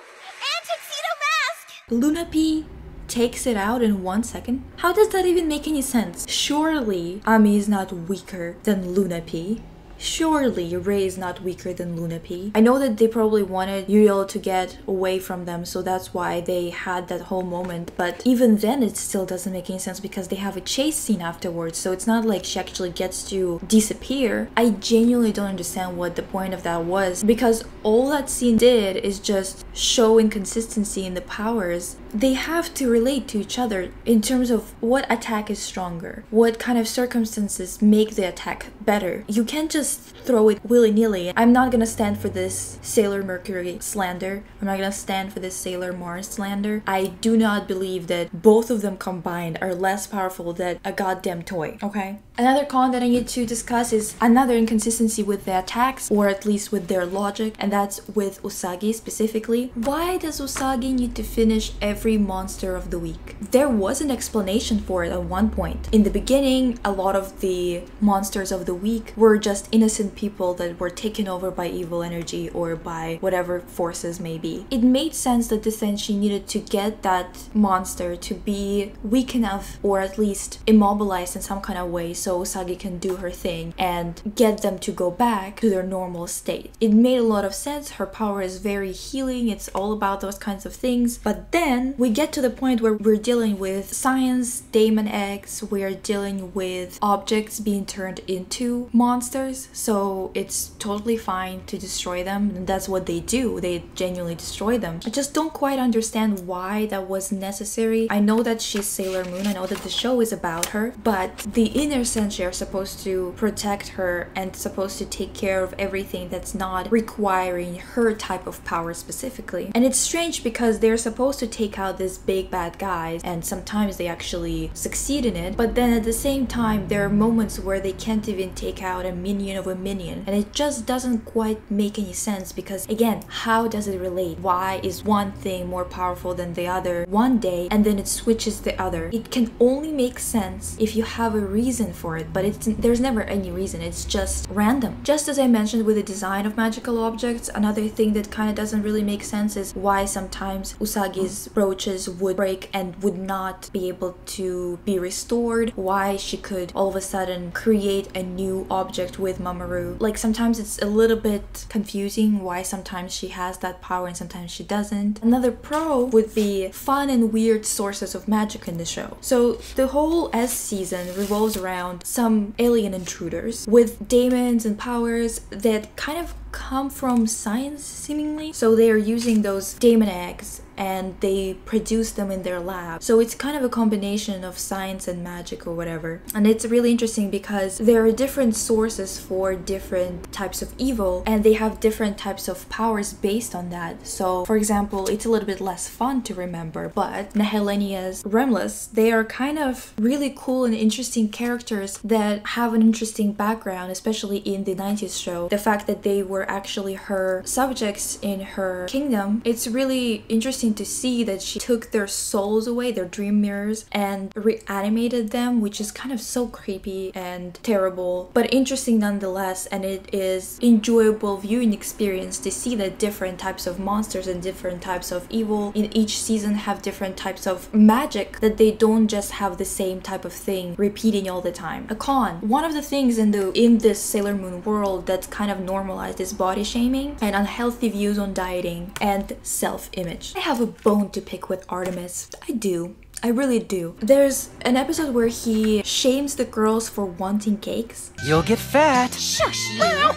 Luna P takes it out in 1 second. How does that even make any sense? Surely Ami is not weaker than Luna P. Surely Rei is not weaker than Luna P. I know that they probably wanted Yuyo to get away from them, so that's why they had that whole moment, but even then it still doesn't make any sense because they have a chase scene afterwards, so it's not like she actually gets to disappear. I genuinely don't understand what the point of that was, because all that scene did is just show inconsistency in the powers. They have to relate to each other in terms of what attack is stronger, what kind of circumstances make the attack better. You can't just throw it willy-nilly. I'm not gonna stand for this Sailor Mercury slander. I'm not gonna stand for this Sailor Mars slander. I do not believe that both of them combined are less powerful than a goddamn toy, okay? Another con that I need to discuss is another inconsistency with the attacks, or at least with their logic, and that's with Usagi specifically. Why does Usagi need to finish every monster of the week? There was an explanation for it at one point. In the beginning, a lot of the monsters of the week were just innocent people that were taken over by evil energy or by whatever forces may be. It made sense that the Senshi needed to get that monster to be weak enough, or at least immobilized in some kind of way, so Usagi can do her thing and get them to go back to their normal state. It made a lot of sense. Her power is very healing. It's all about those kinds of things. But then we get to the point where we're dealing with science, daemon eggs, we're dealing with objects being turned into monsters. So it's totally fine to destroy them, and that's what they do. They genuinely destroy them. I just don't quite understand why that was necessary. I know that she's Sailor Moon. I know that the show is about her, but the inner since they are supposed to protect her and supposed to take care of everything that's not requiring her type of power specifically. And it's strange because they're supposed to take out this big bad guy, and sometimes they actually succeed in it, but then at the same time there are moments where they can't even take out a minion of a minion, and it just doesn't quite make any sense because, again, how does it relate? Why is one thing more powerful than the other one day and then it switches the other? It can only make sense if you have a reason for it, but there's never any reason. It's just random. Just as I mentioned with the design of magical objects, another thing that kind of doesn't really make sense is why sometimes Usagi's brooches would break and would not be able to be restored, why she could all of a sudden create a new object with Mamoru. Like, sometimes it's a little bit confusing why sometimes she has that power and sometimes she doesn't. Another pro would be fun and weird sources of magic in the show. So the whole S season revolves around some alien intruders with daemons and powers that kind of come from science, seemingly. So they are using those daemon eggs and they produce them in their lab. So it's kind of a combination of science and magic or whatever. And it's really interesting because there are different sources for different types of evil and they have different types of powers based on that. So, for example, it's a little bit less fun to remember, but Nehelenia's Remless, they are kind of really cool and interesting characters that have an interesting background, especially in the 90s show. The fact that they were actually her subjects in her kingdom, it's really interesting to see that she took their souls away, their dream mirrors, and reanimated them, which is kind of so creepy and terrible, but interesting nonetheless. And it is enjoyable viewing experience to see that different types of monsters and different types of evil in each season have different types of magic, that they don't just have the same type of thing repeating all the time. A con. One of the things in this Sailor Moon world that's kind of normalized is body shaming and unhealthy views on dieting and self-image. I have a bone to pick with Artemis. I do. I really do. There's an episode where he shames the girls for wanting cakes. You'll get fat. Shush you.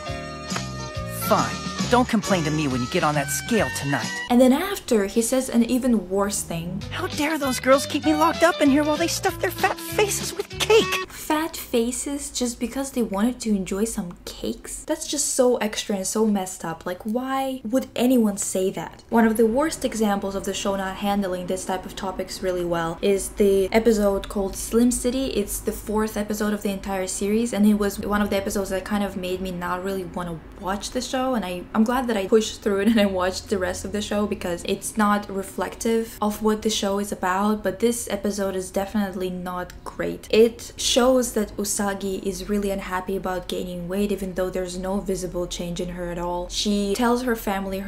Fine. Don't complain to me when you get on that scale tonight. And then after, he says an even worse thing. How dare those girls keep me locked up in here while they stuff their fat faces with cake? Fat faces just because they wanted to enjoy some cakes? That's just so extra and so messed up. Like, why would anyone say that? One of the worst examples of the show not handling this type of topics really well is the episode called Slim City. It's the 4th episode of the entire series, and it was one of the episodes that kind of made me not really want to watch the show, and I'm glad that I pushed through it and I watched the rest of the show because it's not reflective of what the show is about, but this episode is definitely not great. It shows that Usagi is really unhappy about gaining weight even though there's no visible change in her at all. She tells her family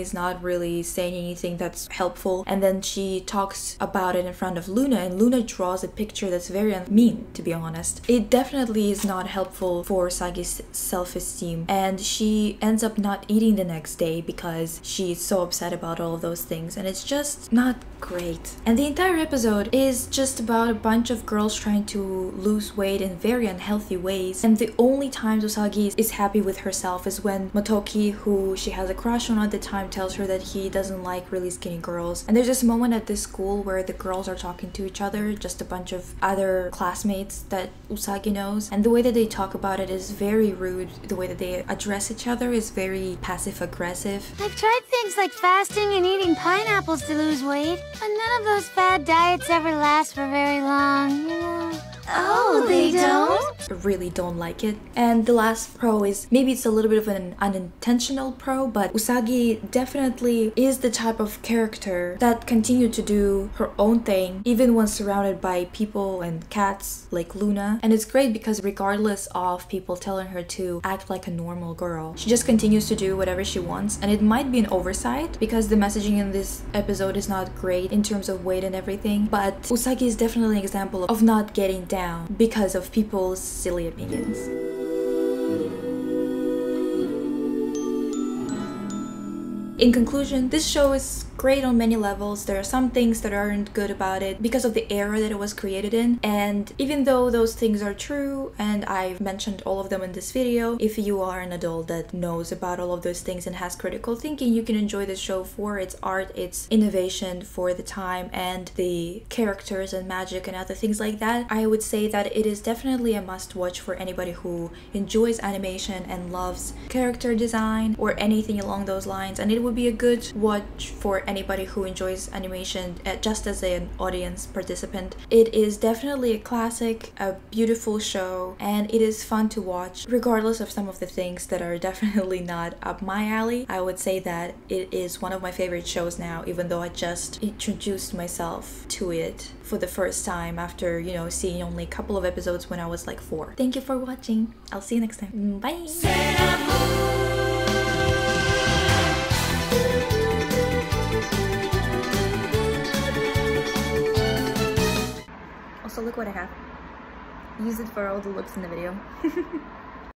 is not really saying anything that's helpful, and then she talks about it in front of Luna, and Luna draws a picture that's very mean, to be honest. It definitely is not helpful for Usagi's self-esteem, and she ends up not eating the next day because she's so upset about all of those things, and it's just not great. And the entire episode is just about a bunch of girls trying to lose weight in very unhealthy ways, and the only time Usagi is happy with herself is when Motoki, who she has a crush on at the time, tells her that he doesn't like really skinny girls. And there's this moment at this school where the girls are talking to each other, just a bunch of other classmates that Usagi knows, and the way that they talk about it is very rude. The way that they address each other is very passive-aggressive. I've tried things like fasting and eating pineapples to lose weight, but none of those fad diets ever last for very long, you know. Oh, they don't? I really don't like it. And the last pro is, maybe it's a little bit of an unintentional pro, but Usagi definitely is the type of character that continued to do her own thing even when surrounded by people and cats like Luna. And it's great because regardless of people telling her to act like a normal girl, she just continues to do whatever she wants. And it might be an oversight because the messaging in this episode is not great in terms of weight and everything, but Usagi is definitely an example of not getting down because of people's silly opinions. In conclusion, this show is great on many levels. There are some things that aren't good about it because of the era that it was created in, and even though those things are true, and I've mentioned all of them in this video, if you are an adult that knows about all of those things and has critical thinking, you can enjoy the show for its art, its innovation for the time, and the characters and magic and other things like that. I would say that it is definitely a must-watch for anybody who enjoys animation and loves character design or anything along those lines, and it would be a good watch for anybody who enjoys animation just as an audience participant. It is definitely a classic, a beautiful show, and it is fun to watch regardless of some of the things that are definitely not up my alley. I would say that it is one of my favorite shows now, even though I just introduced myself to it for the first time after, you know, seeing only a couple of episodes when I was like 4. Thank you for watching. I'll see you next time. Bye! So look what I have. Use it for all the looks in the video.